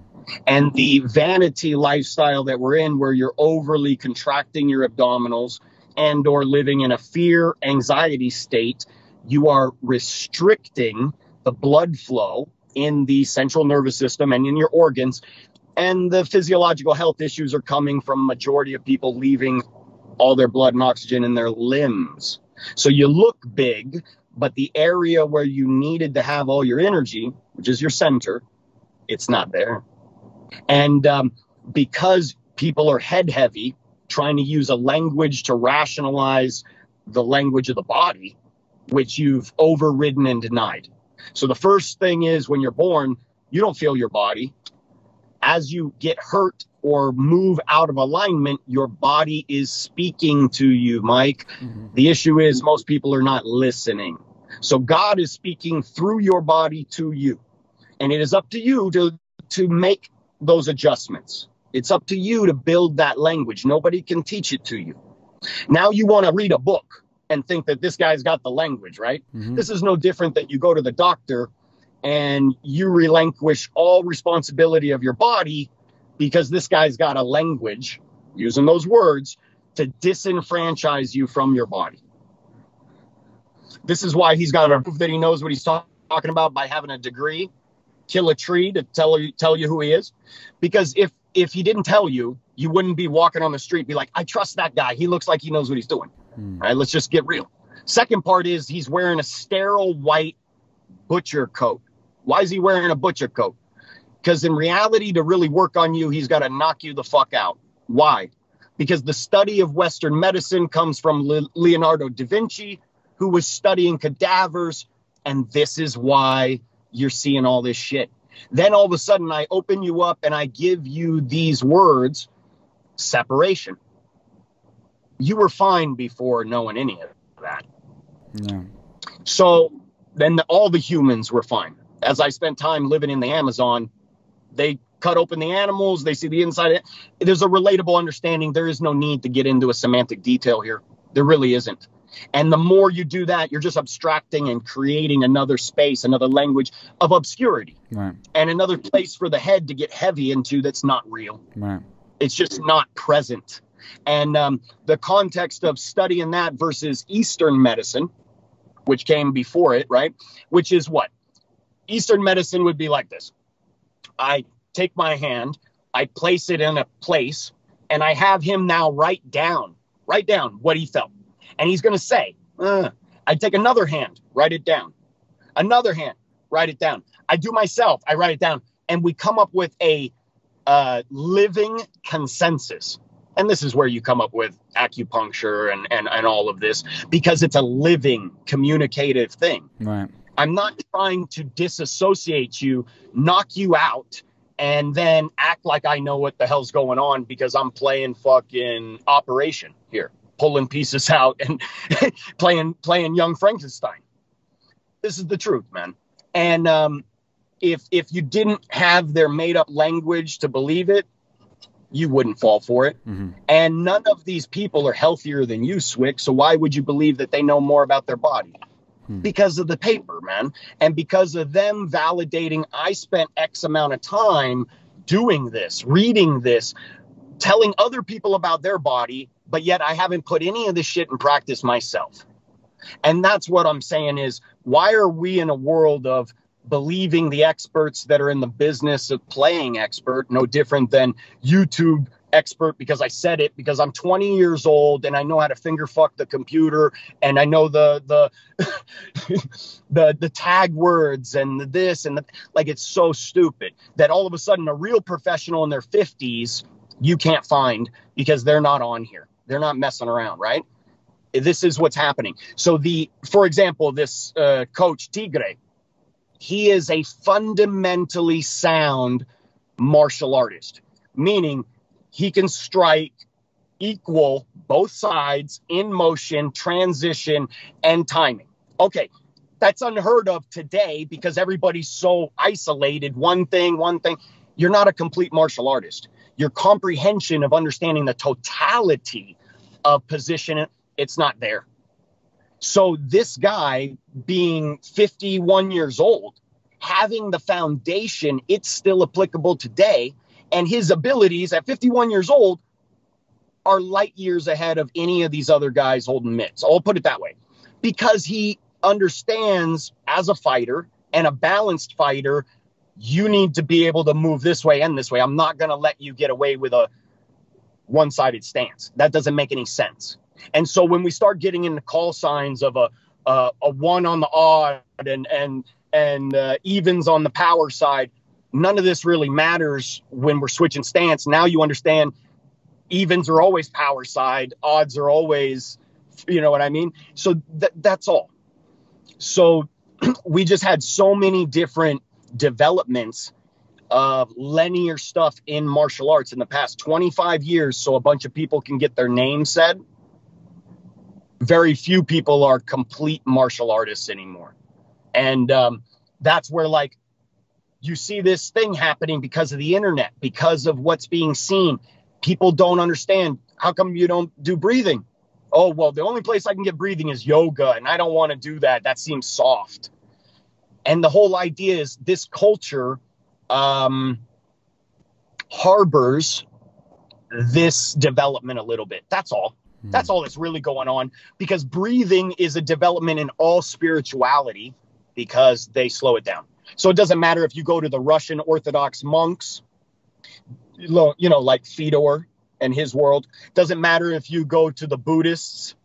And the vanity lifestyle that we're in, where you're overly contracting your abdominals and or living in a fear, anxiety state, you are restricting the blood flow in the central nervous system and in your organs. And the physiological health issues are coming from majority of people leaving all their blood and oxygen in their limbs. So you look big, but the area where you needed to have all your energy, which is your center, it's not there. And um, because people are head heavy, trying to use a language to rationalize the language of the body, which you've overridden and denied. So the first thing is, when you're born, you don't feel your body. As you get hurt or move out of alignment, your body is speaking to you, Mike. Mm-hmm. The issue is most people are not listening. So God is speaking through your body to you. And it is up to you to, to make those adjustments. It's up to you to build that language. Nobody can teach it to you. Now you want to read a book and think that this guy's got the language, right? Mm-hmm. This is no different that you go to the doctor and you relinquish all responsibility of your body because this guy's got a language, using those words, to disenfranchise you from your body. This is why he's got to prove that he knows what he's talk- talking about by having a degree, kill a tree to tell you, tell you who he is. Because if, if he didn't tell you, you wouldn't be walking on the street and be like, I trust that guy. He looks like he knows what he's doing. Mm. All right, let's just get real. Second part is he's wearing a sterile white butcher coat. Why is he wearing a butcher coat? Because in reality, to really work on you, he's got to knock you the fuck out. Why? Because the study of Western medicine comes from Le- Leonardo da Vinci, who was studying cadavers. And this is why you're seeing all this shit. Then all of a sudden I open you up and I give you these words, separation. You were fine before knowing any of that. Yeah. So then the, all the humans were fine. As I spent time living in the Amazon, they cut open the animals. They see the inside of it. There's a relatable understanding. There is no need to get into a semantic detail here. There really isn't. And the more you do that, you're just abstracting and creating another space, another language of obscurity, right, and another place for the head to get heavy into that's not real. Right. It's just not present. And um, the context of studying that versus Eastern medicine, which came before it, right, which is what? Eastern medicine would be like this. I take my hand, I place it in a place, and I have him now write down, write down what he felt. And he's going to say, uh, I take another hand, write it down. Another hand, write it down. I do myself, I write it down. And we come up with a uh, living consensus. And this is where you come up with acupuncture and, and, and all of this, because it's a living, communicative thing. Right. I'm not trying to disassociate you, knock you out, and then act like I know what the hell's going on because I'm playing fucking Operation here, pulling pieces out and playing playing Young Frankenstein. This is the truth, man. And um, if if you didn't have their made-up language to believe it, you wouldn't fall for it. Mm-hmm. And none of these people are healthier than you, Swick, so why would you believe that they know more about their body? Mm-hmm. Because of the paper, man. And because of them validating, I spent X amount of time doing this, reading this, telling other people about their body, but yet I haven't put any of this shit in practice myself. And that's what I'm saying is, why are we in a world of believing the experts that are in the business of playing expert, no different than YouTube expert because I said it, because I'm twenty years old and I know how to finger fuck the computer and I know the the the, the tag words and the this and the, like, it's so stupid that all of a sudden a real professional in their fifties you can't find because they're not on here. They're not messing around, right? This is what's happening. So the, for example, this uh, coach Tigre, he is a fundamentally sound martial artist, meaning he can strike equal both sides in motion, transition, and timing. Okay, that's unheard of today because everybody's so isolated. One thing, one thing. You're not a complete martial artist. Your comprehension of understanding the totality of position, it's not there. So this guy being fifty-one years old, having the foundation, it's still applicable today. And his abilities at fifty-one years old are light years ahead of any of these other guys holding mitts. I'll put it that way, because he understands as a fighter and a balanced fighter, you need to be able to move this way and this way. I'm not going to let you get away with a one-sided stance. That doesn't make any sense. And so when we start getting into call signs of a uh, a one on the odd and and and uh, evens on the power side, none of this really matters when we're switching stance. Now you understand evens are always power side, odds are always, you know what I mean? So th- that's all. So we just had so many different developments of linear stuff in martial arts in the past twenty-five years, so a bunch of people can get their name said. Very few people are complete martial artists anymore. And um, that's where, like, you see this thing happening because of the internet, because of what's being seen. People don't understand. How come you don't do breathing? oh, well, the only place I can get breathing is yoga, and I don't want to do that. That seems soft. And the whole idea is this culture um, harbors this development a little bit. That's all. Mm. That's all that's really going on, because breathing is a development in all spirituality because they slow it down. So it doesn't matter if you go to the Russian Orthodox monks, you know, like Fedor and his world. Doesn't matter if you go to the Buddhists.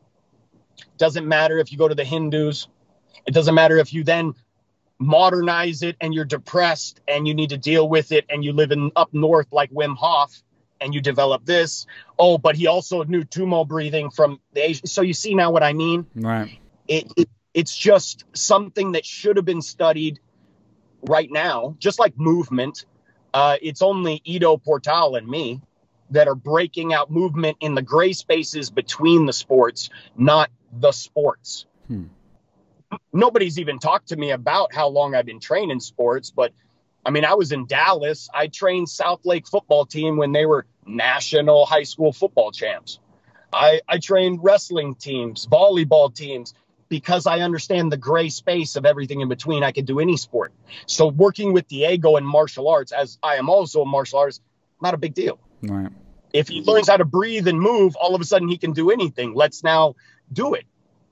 Doesn't matter if you go to the Hindus. It doesn't matter if you then modernize it and you're depressed and you need to deal with it and you live in up north like Wim Hof and you develop this. Oh, but he also knew Tumo breathing from the Asian. So you see now what I mean? Right. It, it, it's just something that should have been studied right now, just like movement. Uh, it's only Ido Portal and me that are breaking out movement in the gray spaces between the sports, not the sports. Hmm. Nobody's even talked to me about how long I've been training sports, but I mean, I was in Dallas. I trained South Lake football team when they were national high school football champs. I, I trained wrestling teams, volleyball teams, because I understand the gray space of everything in between. I can do any sport. So working with Diego in martial arts, as I am also a martial artist, not a big deal. Right. If he learns how to breathe and move, all of a sudden he can do anything. Let's now do it.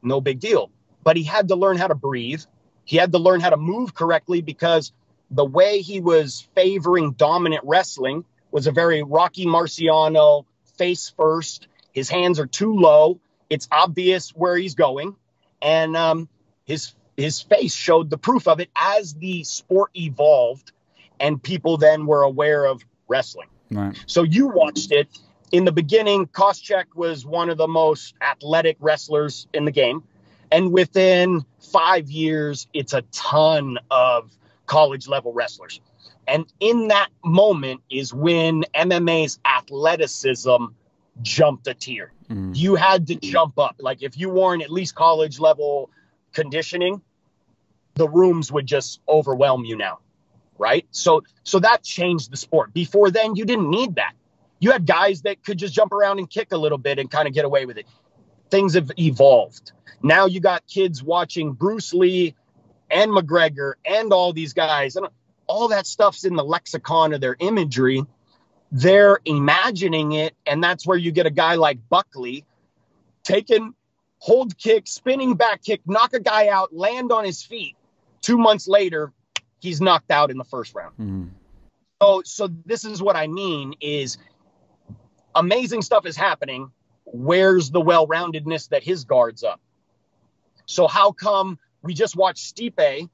No big deal. But he had to learn how to breathe. He had to learn how to move correctly, because the way he was favoring dominant wrestling was a very Rocky Marciano, face first. His hands are too low. It's obvious where he's going. And um, his his face showed the proof of it as the sport evolved and people then were aware of wrestling. Right. So you watched it. In the beginning, Koscheck was one of the most athletic wrestlers in the game. And within five years, it's a ton of college level wrestlers. And in that moment is when M M A's athleticism jumped a tier. Mm. You had to jump up. Like if you weren't at least college level conditioning, the rooms would just overwhelm you now. Right. So so that changed the sport. Before then, you didn't need that. You had guys that could just jump around and kick a little bit and kind of get away with it. Things have evolved. Now you got kids watching Bruce Lee and McGregor and all these guys, and all that stuff's in the lexicon of their imagery. They're imagining it, and that's where you get a guy like Buckley taking hold kick, spinning back kick, knock a guy out, land on his feet. Two months later, he's knocked out in the first round. Mm. So, so this is what I mean is amazing stuff is happening. Where's the well-roundedness that his guard's up? So how come we just watched Stipe?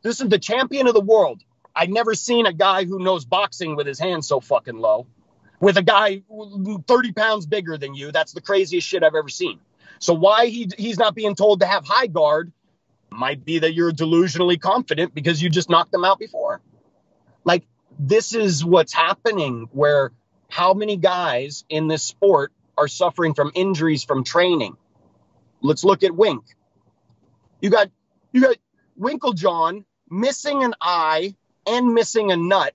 This is the champion of the world. I've never seen a guy who knows boxing with his hands so fucking low, with a guy thirty pounds bigger than you. That's the craziest shit I've ever seen. So why he he's not being told to have high guard might be that you're delusionally confident because you just knocked them out before. Like, this is what's happening, where how many guys in this sport are suffering from injuries from training. Let's look at Wink. You got, you got Winklejohn missing an eye and missing a nut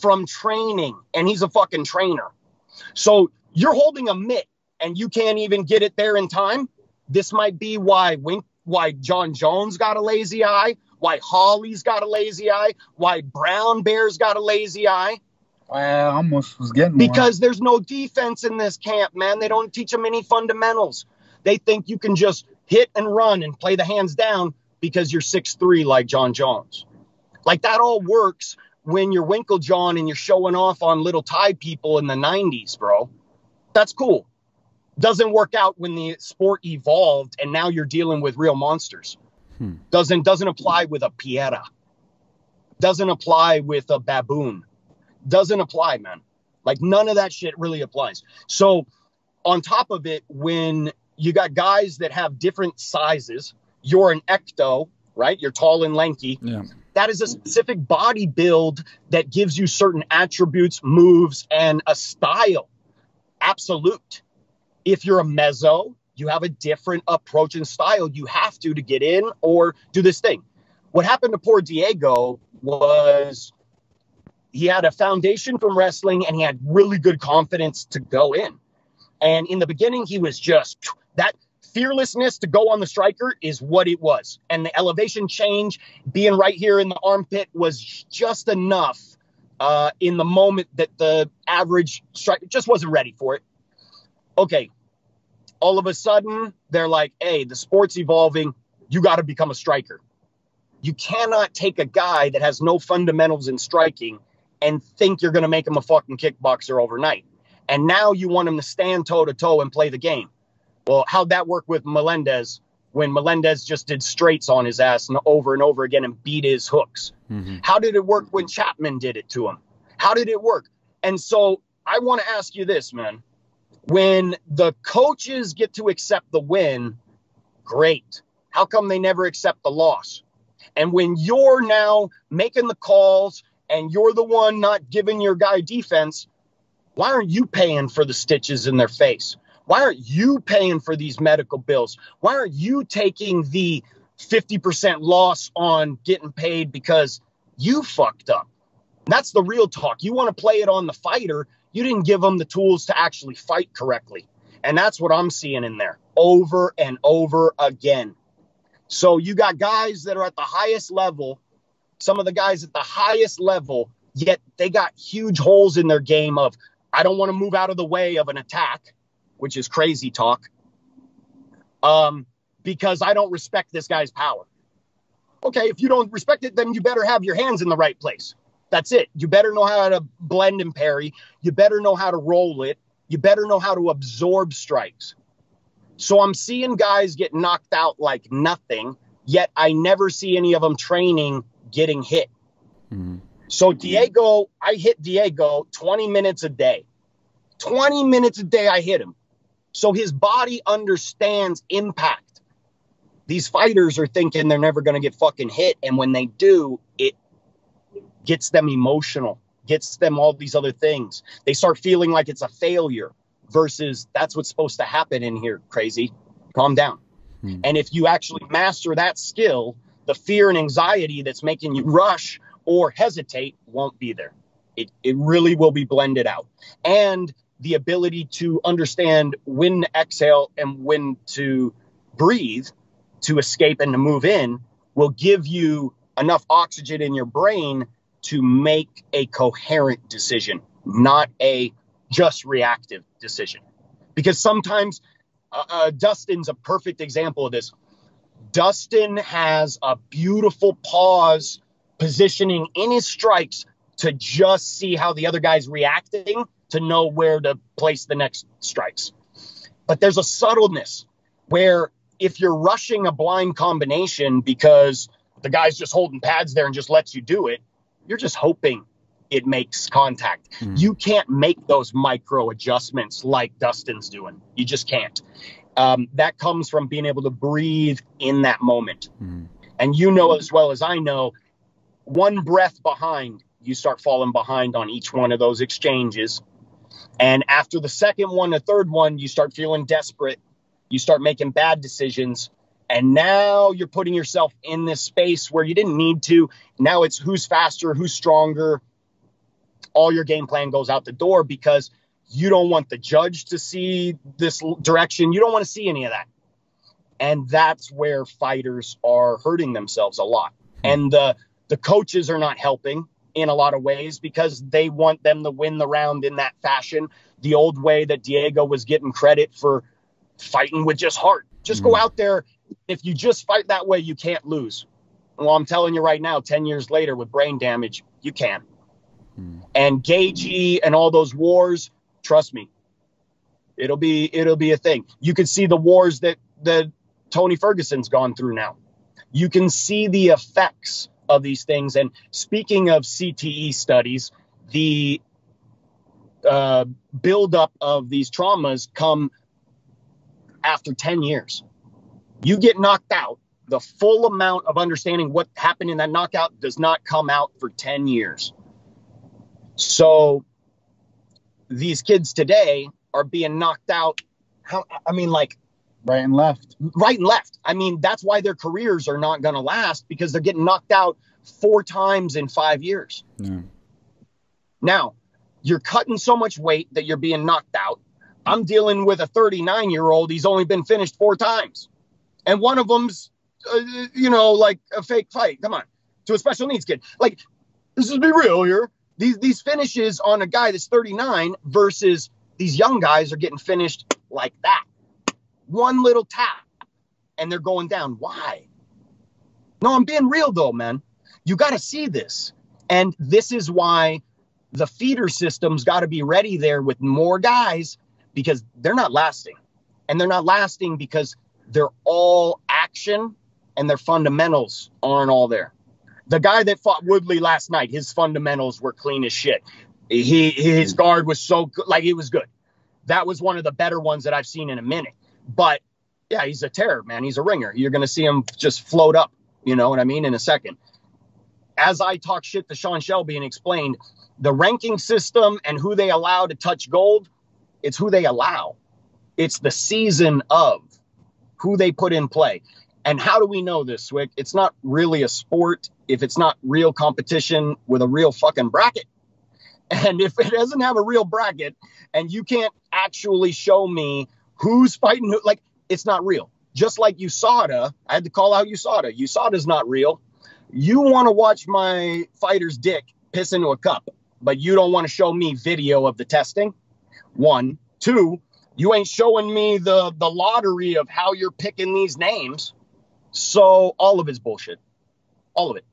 from training, and he's a fucking trainer. So you're holding a mitt and you can't even get it there in time. This might be why Wink, why John Jones got a lazy eye, why Holly's got a lazy eye, why Brown Bear's got a lazy eye. Well, I almost was getting one. Because there's no defense in this camp, man. They don't teach them any fundamentals. They think you can just hit and run and play the hands down because you're six three like John Jones. Like, that all works when you're Winklejohn and you're showing off on little Thai people in the nineties, bro. That's cool. Doesn't work out when the sport evolved and now you're dealing with real monsters. Hmm. Doesn't doesn't apply with a Piera. Doesn't apply with a baboon. Doesn't apply, man. Like, none of that shit really applies. So on top of it, when you got guys that have different sizes, you're an ecto, right? You're tall and lanky. Yeah. That is a specific body build that gives you certain attributes, moves, and a style. Absolute. If you're a mezzo, you have a different approach and style. You have to to get in or do this thing. What happened to poor Diego was he had a foundation from wrestling and he had really good confidence to go in. And in the beginning, he was just That fearlessness to go on the striker is what it was. And the elevation change, being right here in the armpit, was just enough uh, in the moment that the average striker just wasn't ready for it. Okay, all of a sudden, they're like, hey, the sport's evolving. You got to become a striker. You cannot take a guy that has no fundamentals in striking and think you're going to make him a fucking kickboxer overnight. And now you want him to stand toe-to-toe and play the game. Well, how'd that work with Melendez when Melendez just did straights on his ass and over and over again and beat his hooks? Mm-hmm. How did it work when Chapman did it to him? How did it work? And so I want to ask you this, man. When the coaches get to accept the win, great. How come they never accept the loss? And when you're now making the calls and you're the one not giving your guy defense, why aren't you paying for the stitches in their face? Why aren't you paying for these medical bills? Why aren't you taking the fifty percent loss on getting paid because you fucked up? That's the real talk. You want to play it on the fighter. You didn't give them the tools to actually fight correctly. And that's what I'm seeing in there over and over again. So you got guys that are at the highest level, some of the guys at the highest level, yet they got huge holes in their game of, I don't want to move out of the way of an attack, which is crazy talk, um, because I don't respect this guy's power. Okay, if you don't respect it, then you better have your hands in the right place. That's it. You better know how to blend and parry. You better know how to roll it. You better know how to absorb strikes. So I'm seeing guys get knocked out like nothing, yet I never see any of them training getting hit. Mm-hmm. So Diego, I hit Diego twenty minutes a day. twenty minutes a day I hit him. So his body understands impact. These fighters are thinking they're never going to get fucking hit. And when they do, it gets them emotional, gets them all these other things. They start feeling like it's a failure. Versus that's what's supposed to happen in here, crazy. Calm down. Mm. And if you actually master that skill, the fear and anxiety that's making you rush or hesitate won't be there. It, it really will be blended out. And the ability to understand when to exhale and when to breathe, to escape and to move in, will give you enough oxygen in your brain to make a coherent decision, not a just reactive decision. Because sometimes uh, uh, Dustin's a perfect example of this. Dustin has a beautiful pause positioning in his strikes to just see how the other guy's reacting to know where to place the next strikes. But there's a subtleness where if you're rushing a blind combination because the guy's just holding pads there and just lets you do it, you're just hoping it makes contact. Mm. You can't make those micro adjustments like Dustin's doing. You just can't. Um, that comes from being able to breathe in that moment. Mm. And you know as well as I know, one breath behind, you start falling behind on each one of those exchanges. And after the second one, the third one, you start feeling desperate. You start making bad decisions. And now you're putting yourself in this space where you didn't need to. Now it's who's faster, who's stronger. All your game plan goes out the door because you don't want the judge to see this direction. You don't want to see any of that. And that's where fighters are hurting themselves a lot. And the, the coaches are not helping in a lot of ways because they want them to win the round in that fashion. The old way that Diego was getting credit for fighting with just heart. Just mm. go out there. If you just fight that way, you can't lose. Well, I'm telling you right now, ten years later with brain damage, you can. And Gaethje and all those wars, trust me, it'll be it'll be a thing. You can see the wars that that Tony Ferguson's gone through now. You can see the effects of these things. And speaking of C T E studies, the uh, buildup of these traumas come after ten years. You get knocked out. The full amount of understanding what happened in that knockout does not come out for ten years. So these kids today are being knocked out. How, I mean, like right and left, right and left. I mean, that's why their careers are not going to last because they're getting knocked out four times in five years. Yeah. Now you're cutting so much weight that you're being knocked out, I'm dealing with a thirty-nine-year-old. He's only been finished four times. And one of them's, uh, you know, like a fake fight. Come on. To a special needs kid. Like, this is be real here. These, these finishes on a guy that's thirty-nine versus these young guys are getting finished like that. One little tap and they're going down. Why? No, I'm being real though, man. You got to see this. And this is why the feeder system's got to be ready there with more guys, because they're not lasting. And they're not lasting because they're all action and their fundamentals aren't all there. The guy that fought Woodley last night, his fundamentals were clean as shit. He, his guard was so good. Like, it was good. That was one of the better ones that I've seen in a minute. But, yeah, he's a terror, man. He's a ringer. You're going to see him just float up, you know what I mean, in a second. As I talk shit to Sean Shelby and explained, the ranking system and who they allow to touch gold, it's who they allow. It's the season of who they put in play. And how do we know this, Swick? It's not really a sport if it's not real competition with a real fucking bracket. And if it doesn't have a real bracket and you can't actually show me who's fighting who, like, it's not real. Just like U S A D A, I had to call out U S A D A. U S A D A's not real. You want to watch my fighter's dick piss into a cup, but you don't want to show me video of the testing. One. Two, you ain't showing me the, the lottery of how you're picking these names. So all of it's bullshit. All of it.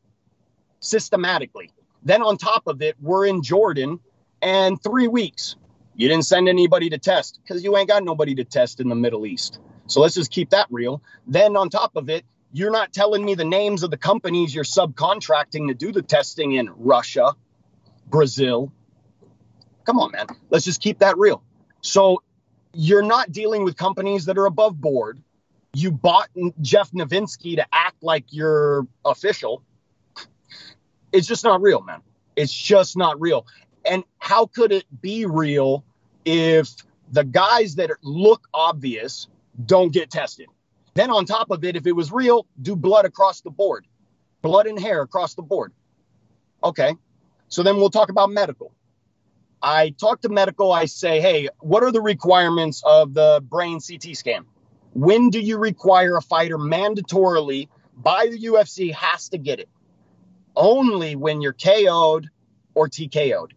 Systematically. Then on top of it, we're in Jordan and three weeks. You didn't send anybody to test because you ain't got nobody to test in the Middle East. So let's just keep that real. Then on top of it, you're not telling me the names of the companies you're subcontracting to do the testing in Russia, Brazil. Come on, man. Let's just keep that real. So you're not dealing with companies that are above board. You bought Jeff Novinsky to act like you're official. It's just not real, man. It's just not real. And how could it be real if the guys that look obvious don't get tested? Then on top of it, if it was real, do blood across the board. Blood and hair across the board. Okay. So then we'll talk about medical. I talk to medical. I say, hey, what are the requirements of the brain C T scan? When do you require a fighter mandatorily by the U F C has to get it? Only when you're K O'd or T K O'd.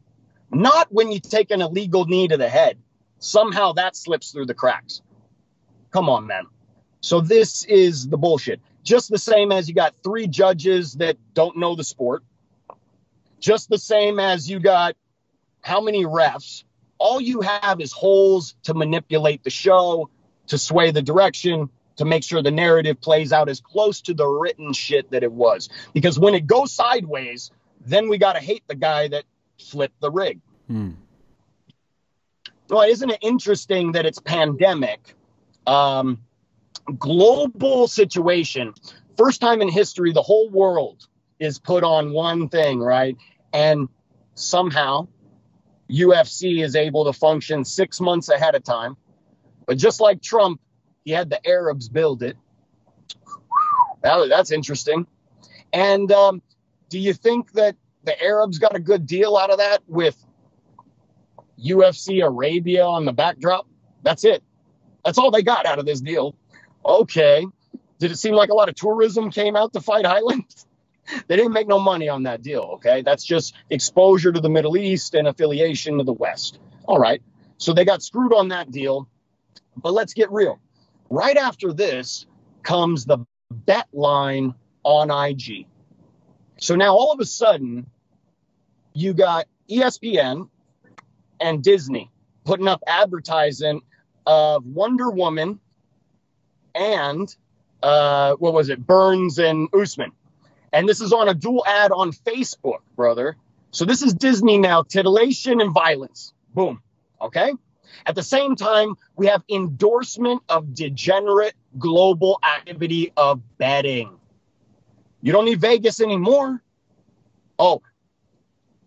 Not when you take an illegal knee to the head. Somehow that slips through the cracks. Come on, man. So this is the bullshit. Just the same as you got three judges that don't know the sport. Just the same as you got how many refs. All you have is holes to manipulate the show, to sway the direction, to make sure the narrative plays out as close to the written shit that it was. Because when it goes sideways, then we got to hate the guy that flipped the rig. Hmm. Well, isn't it interesting that it's pandemic? Um, global situation. First time in history, the whole world is put on one thing, right? And somehow U F C is able to function six months ahead of time. But just like Trump, he had the Arabs build it. That, that's interesting. And um, do you think that the Arabs got a good deal out of that with U F C Arabia on the backdrop? That's it. That's all they got out of this deal. Okay. Did it seem like a lot of tourism came out to fight Highland? They didn't make no money on that deal, okay? That's just exposure to the Middle East and affiliation to the West. All right. So they got screwed on that deal. But let's get real. Right after this comes the bet line on I G. So now all of a sudden, you got E S P N and Disney putting up advertising of Wonder Woman and, uh, what was it, Burns and Usman. And this is on a dual ad on Facebook, brother. So this is Disney now, titillation and violence. Boom. Okay? At the same time, we have endorsement of degenerate global activity of betting. You don't need Vegas anymore. Oh,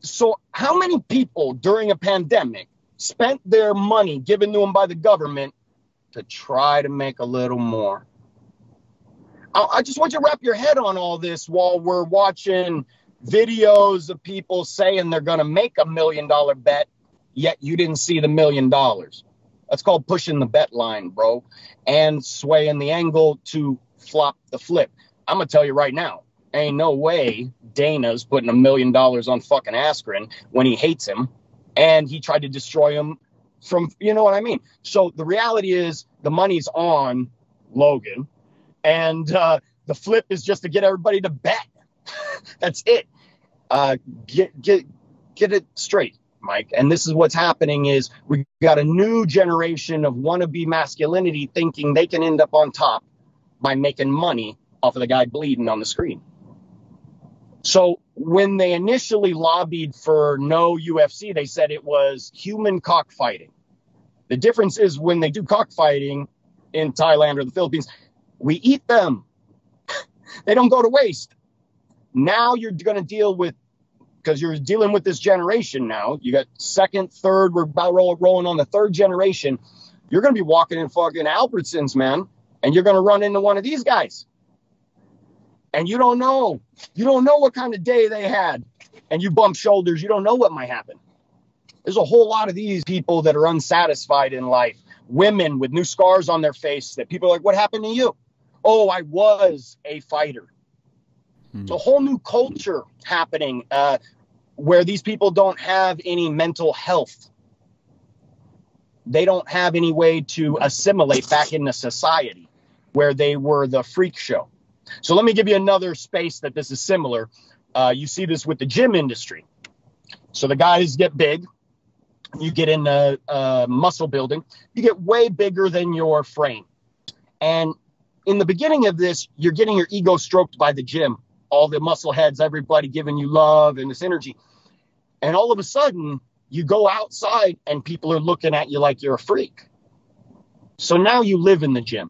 so how many people during a pandemic spent their money given to them by the government to try to make a little more? I, I just want you to wrap your head on all this while we're watching videos of people saying they're going to make a million dollar bet. Yet you didn't see the million dollars. That's called pushing the bet line, bro, and swaying the angle to flop the flip. I'm going to tell you right now, ain't no way Dana's putting a million dollars on fucking Askren when he hates him and he tried to destroy him from, you know what I mean? So the reality is the money's on Logan, and uh, the flip is just to get everybody to bet. That's it. Uh, get, get, get it straight, Mike. And this is what's happening is we got a new generation of wannabe masculinity thinking they can end up on top by making money off of the guy bleeding on the screen. So when they initially lobbied for no U F C, they said it was human cockfighting. The difference is when they do cockfighting in Thailand or the Philippines, we eat them. They don't go to waste. Now you're going to deal with, because you're dealing with this generation now. You got second, third, we're about rolling on the third generation. You're going to be walking in fucking Albertsons, man, and you're going to run into one of these guys. And you don't know. You don't know what kind of day they had. And you bump shoulders. You don't know what might happen. There's a whole lot of these people that are unsatisfied in life. Women with new scars on their face that people are like, what happened to you? Oh, I was a fighter. Hmm. It's a whole new culture happening uh, where these people don't have any mental health. They don't have any way to assimilate back into society where they were the freak show. So let me give you another space that this is similar. Uh, you see this with the gym industry. So the guys get big. You get in uh, uh, muscle building. You get way bigger than your frame. And in the beginning of this, you're getting your ego stroked by the gym. All the muscle heads, everybody giving you love and this energy. And all of a sudden, you go outside and people are looking at you like you're a freak. So now you live in the gym.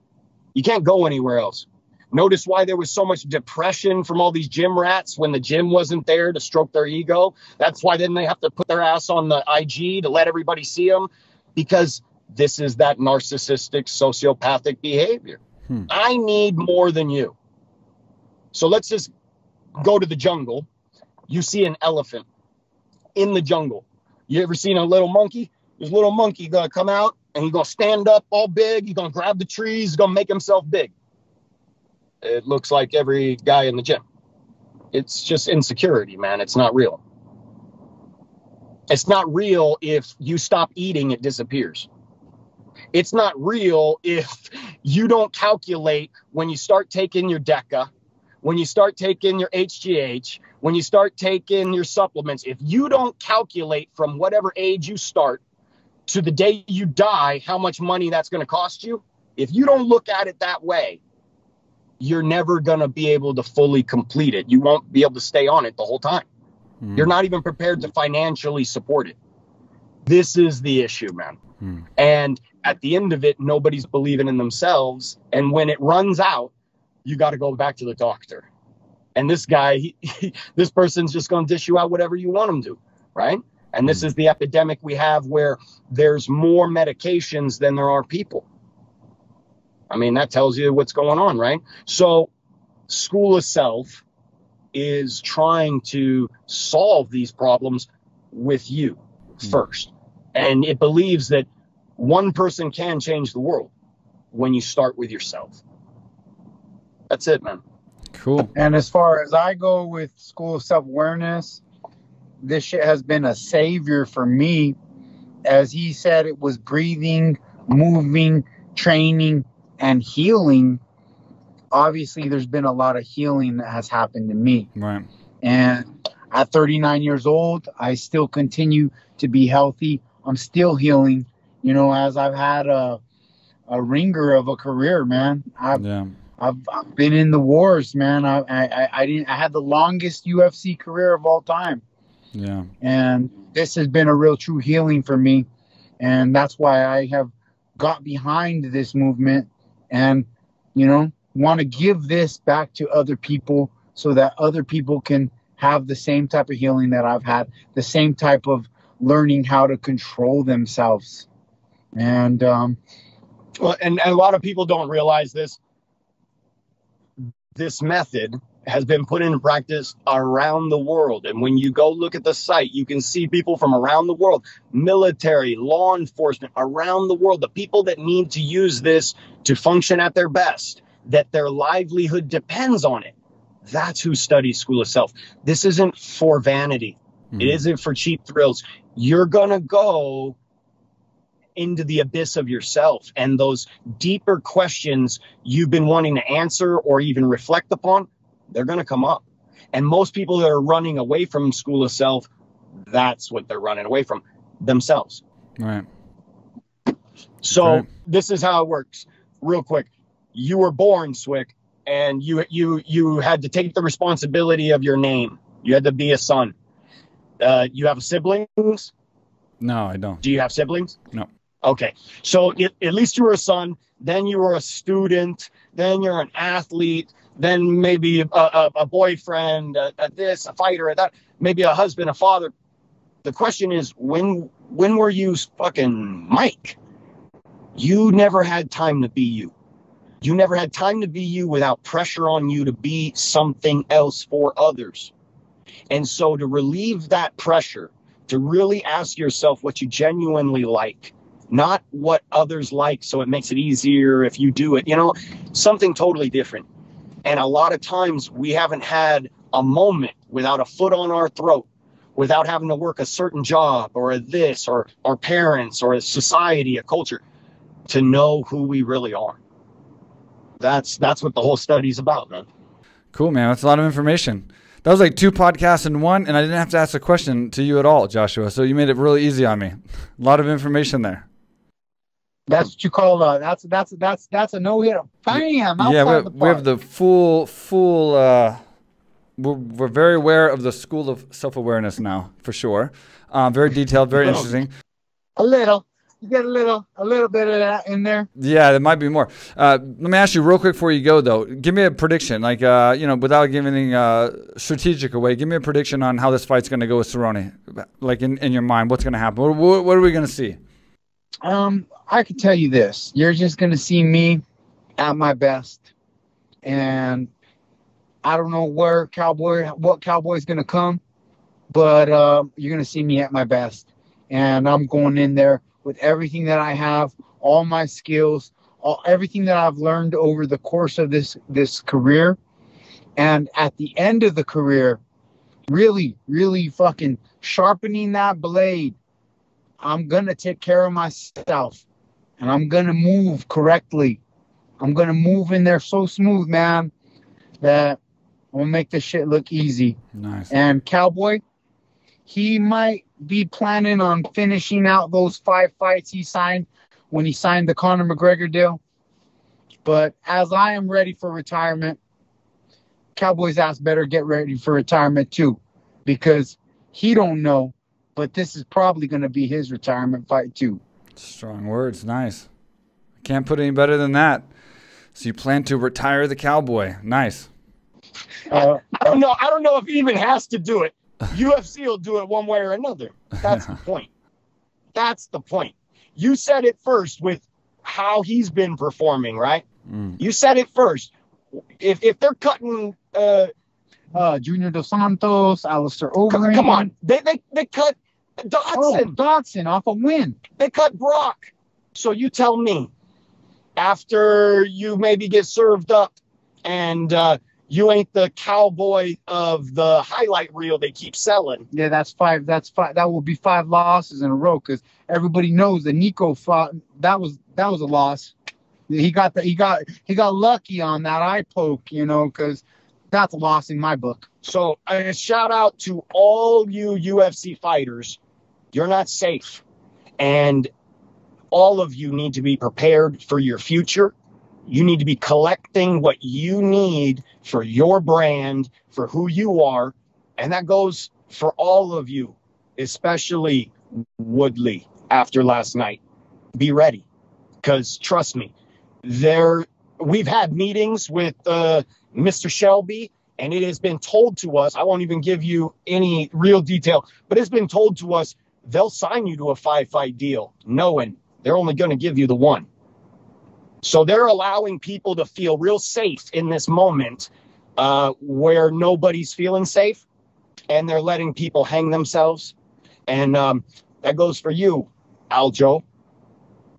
You can't go anywhere else. Notice why there was so much depression from all these gym rats when the gym wasn't there to stroke their ego. That's why then they have to put their ass on the I G to let everybody see them, because this is that narcissistic, sociopathic behavior. Hmm. I need more than you. So let's just go to the jungle. You see an elephant in the jungle. You ever seen a little monkey? This little monkey going to come out and he's going to stand up all big. He's going to grab the trees. He's going to make himself big. It looks like every guy in the gym. It's just insecurity, man. It's not real. It's not real. If you stop eating, it disappears. It's not real. If you don't calculate when you start taking your D E C A, when you start taking your H G H, when you start taking your supplements, if you don't calculate from whatever age you start to the day you die, how much money that's going to cost you. If you don't look at it that way, you're never going to be able to fully complete it. You won't be able to stay on it the whole time. Mm. You're not even prepared to financially support it. This is the issue, man. Mm. And at the end of it, nobody's believing in themselves. And when it runs out, you got to go back to the doctor. And this guy, he, he, this person's just going to dish you out whatever you want him to, right? And this mm. is the epidemic we have, where there's more medications than there are people. I mean, that tells you what's going on, right? So School of Self is trying to solve these problems with you first. And it believes that one person can change the world when you start with yourself. That's it, man. Cool. And as far as I go with School of Self-Awareness, this shit has been a savior for me. As he said, it was breathing, moving, training, and healing. Obviously, there's been a lot of healing that has happened to me. Right. And at thirty-nine years old, I still continue to be healthy. I'm still healing, you know, as I've had a, a ringer of a career, man. I've, yeah. I've, I've been in the wars, man. I, I, I didn't, I had the longest U F C career of all time. Yeah. And this has been a real true healing for me. And that's why I have got behind this movement. And, you know, want to give this back to other people so that other people can have the same type of healing that I've had, the same type of learning how to control themselves. And, um, well, and, and a lot of people don't realize this. this method has been put into practice around the world. And when you go look at the site, you can see people from around the world, military, law enforcement, around the world, the people that need to use this to function at their best, that their livelihood depends on it. That's who studies School of Self. This isn't for vanity. Mm-hmm. It isn't for cheap thrills. You're going to go into the abyss of yourself, and those deeper questions you've been wanting to answer or even reflect upon, they're going to come up. And most people that are running away from School of Self, that's what they're running away from, themselves. Right. So right. This is how it works. Real quick. You were born, Swick, and you, you, you had to take the responsibility of your name. You had to be a son. Uh, you have siblings? No, I don't. Do you have siblings? No. Okay. So it, at least you were a son. Then you were a student. Then you're an athlete. Then maybe a, a, a boyfriend, a, a this, a fighter, a that, maybe a husband, a father. The question is, when when were you fucking Mike? You never had time to be you. You never had time to be you without pressure on you to be something else for others. And so to relieve that pressure, to really ask yourself what you genuinely like, not what others like, so it makes it easier if you do it, you know, something totally different. And a lot of times we haven't had a moment without a foot on our throat, without having to work a certain job or a this or our parents or a society, a culture, to know who we really are. That's that's what the whole study's about, man. Cool, man. That's a lot of information. That was like two podcasts in one, and I didn't have to ask a question to you at all, Joshua. So you made it really easy on me. A lot of information there. That's what you call uh, that's that's that's that's a no-hitter. Bam! Yeah, we, the we have the full full. Uh, we're, we're very aware of the School of Self-Awareness now, for sure. Uh, very detailed, very interesting. A little, you get a little, a little bit of that in there. Yeah, there might be more. Uh, let me ask you real quick before you go, though. Give me a prediction, like uh, you know, without giving anything uh, strategic away. Give me a prediction on how this fight's going to go with Cerrone. Like in in your mind, what's going to happen? What, what, what are we going to see? Um, I can tell you this. You're just going to see me at my best. And I don't know where Cowboy, what Cowboy's going to come, but uh, you're going to see me at my best. And I'm going in there with everything that I have, all my skills, all, everything that I've learned over the course of this, this career. And at the end of the career, really, really fucking sharpening that blade. I'm going to take care of myself, and I'm going to move correctly. I'm going to move in there so smooth, man, that I'm going to make this shit look easy. Nice. And Cowboy, he might be planning on finishing out those five fights he signed when he signed the Conor McGregor deal. But as I am ready for retirement, Cowboy's ass better get ready for retirement too, because he don't know, but this is probably going to be his retirement fight too. Strong words. Nice. Can't put any better than that. So you plan to retire the Cowboy. Nice. Uh, I don't know. I don't know if he even has to do it. U F C will do it one way or another. That's the point. That's the point. You said it first with how he's been performing, right? Mm. You said it first. If, if they're cutting uh, uh, Junior Dos Santos, Alistair Overeem. Come on. They, they, they cut Dotson. Oh, Dotson off a win. They cut Brock. So you tell me, after you maybe get served up and uh, you ain't the Cowboy of the highlight reel they keep selling. Yeah, that's five. That's five. That will be five losses in a row, because everybody knows that Nico fought. That was that was a loss. He got the, he got he got lucky on that eye poke, you know, because that's a loss in my book. So a uh, shout out to all you U F C fighters. You're not safe. And all of you need to be prepared for your future. You need to be collecting what you need for your brand, for who you are. And that goes for all of you, especially Woodley after last night. Be ready, because trust me, there we've had meetings with uh, Mister Shelby, and it has been told to us. I won't even give you any real detail, but it's been told to us they'll sign you to a five-fight deal knowing they're only going to give you the one. So they're allowing people to feel real safe in this moment uh, where nobody's feeling safe and they're letting people hang themselves. And um, that goes for you, Aljo.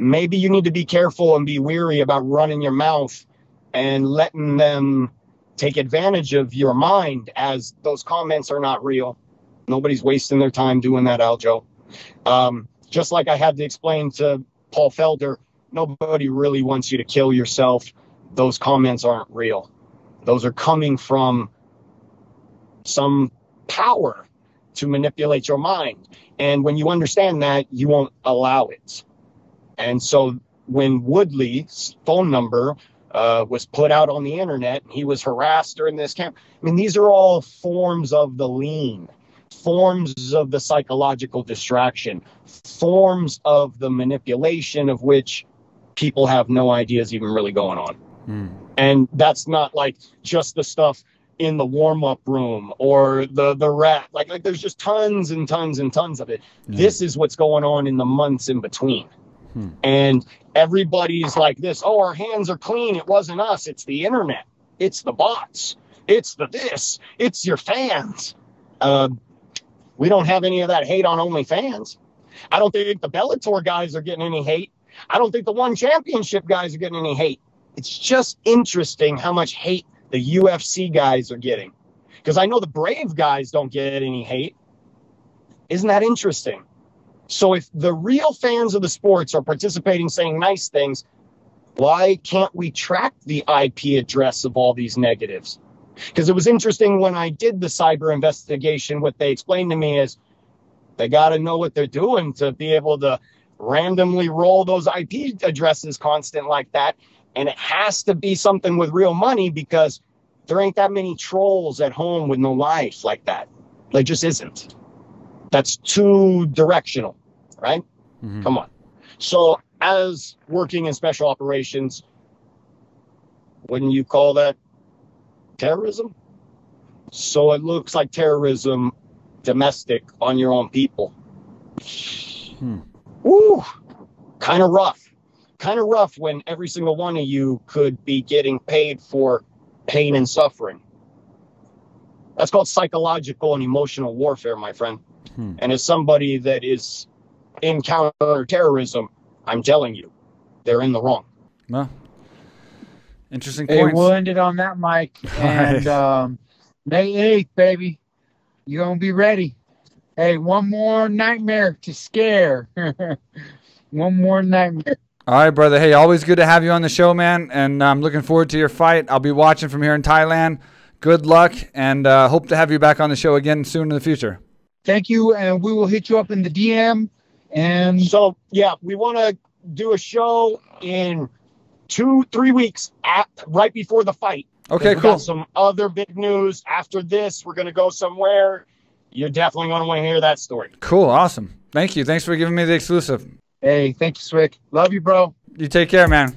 Maybe you need to be careful and be wary about running your mouth and letting them take advantage of your mind, as those comments are not real. Nobody's wasting their time doing that, Aljo. Um, just like I had to explain to Paul Felder, nobody really wants you to kill yourself. Those comments aren't real. Those are coming from some power to manipulate your mind. And when you understand that, you won't allow it. And so when Woodley's phone number uh, was put out on the internet, and he was harassed during this camp, I mean, these are all forms of the lean, forms of the psychological distraction, forms of the manipulation of which people have no idea is even really going on. Mm. And that's not like just the stuff in the warm-up room or the the rap. Like, like there's just tons and tons and tons of it. Mm. This is what's going on in the months in between. Hmm. And everybody's like this, oh, our hands are clean. It wasn't us. It's the internet. It's the bots. It's the this. It's your fans. Uh, we don't have any of that hate on OnlyFans. I don't think the Bellator guys are getting any hate. I don't think the One Championship guys are getting any hate. It's just interesting how much hate the U F C guys are getting. Because I know the Brave guys don't get any hate. Isn't that interesting? So if the real fans of the sports are participating, saying nice things, why can't we track the I P address of all these negatives? Because it was interesting when I did the cyber investigation, what they explained to me is they got to know what they're doing to be able to randomly roll those I P addresses constant like that. And it has to be something with real money, because there ain't that many trolls at home with no life like that. There just isn't. That's too directional, right? Mm-hmm. Come on. So as working in special operations, wouldn't you call that terrorism? So it looks like terrorism domestic on your own people. Hmm. Woo! Kind of rough. Kind of rough when every single one of you could be getting paid for pain and suffering. That's called psychological and emotional warfare, my friend. Hmm. And as somebody that is in counterterrorism, I'm telling you, they're in the wrong. Well, interesting points. Hey, we'll end it on that, Mike. And um, May eighth, baby, you're going to be ready. Hey, one more nightmare to scare. One more nightmare. All right, brother. Hey, always good to have you on the show, man. And I'm looking forward to your fight. I'll be watching from here in Thailand. Good luck, and uh, hope to have you back on the show again soon in the future. Thank you, and we will hit you up in the D M. And so, yeah, we want to do a show in two, three weeks at, right before the fight. Okay, cool. Got some other big news after this. We're going to go somewhere. You're definitely going to want to hear that story. Cool, awesome. Thank you. Thanks for giving me the exclusive. Hey, thank you, Swick. Love you, bro. You take care, man.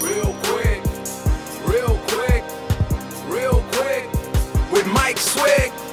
Real quick. Real quick. With Mike Swick.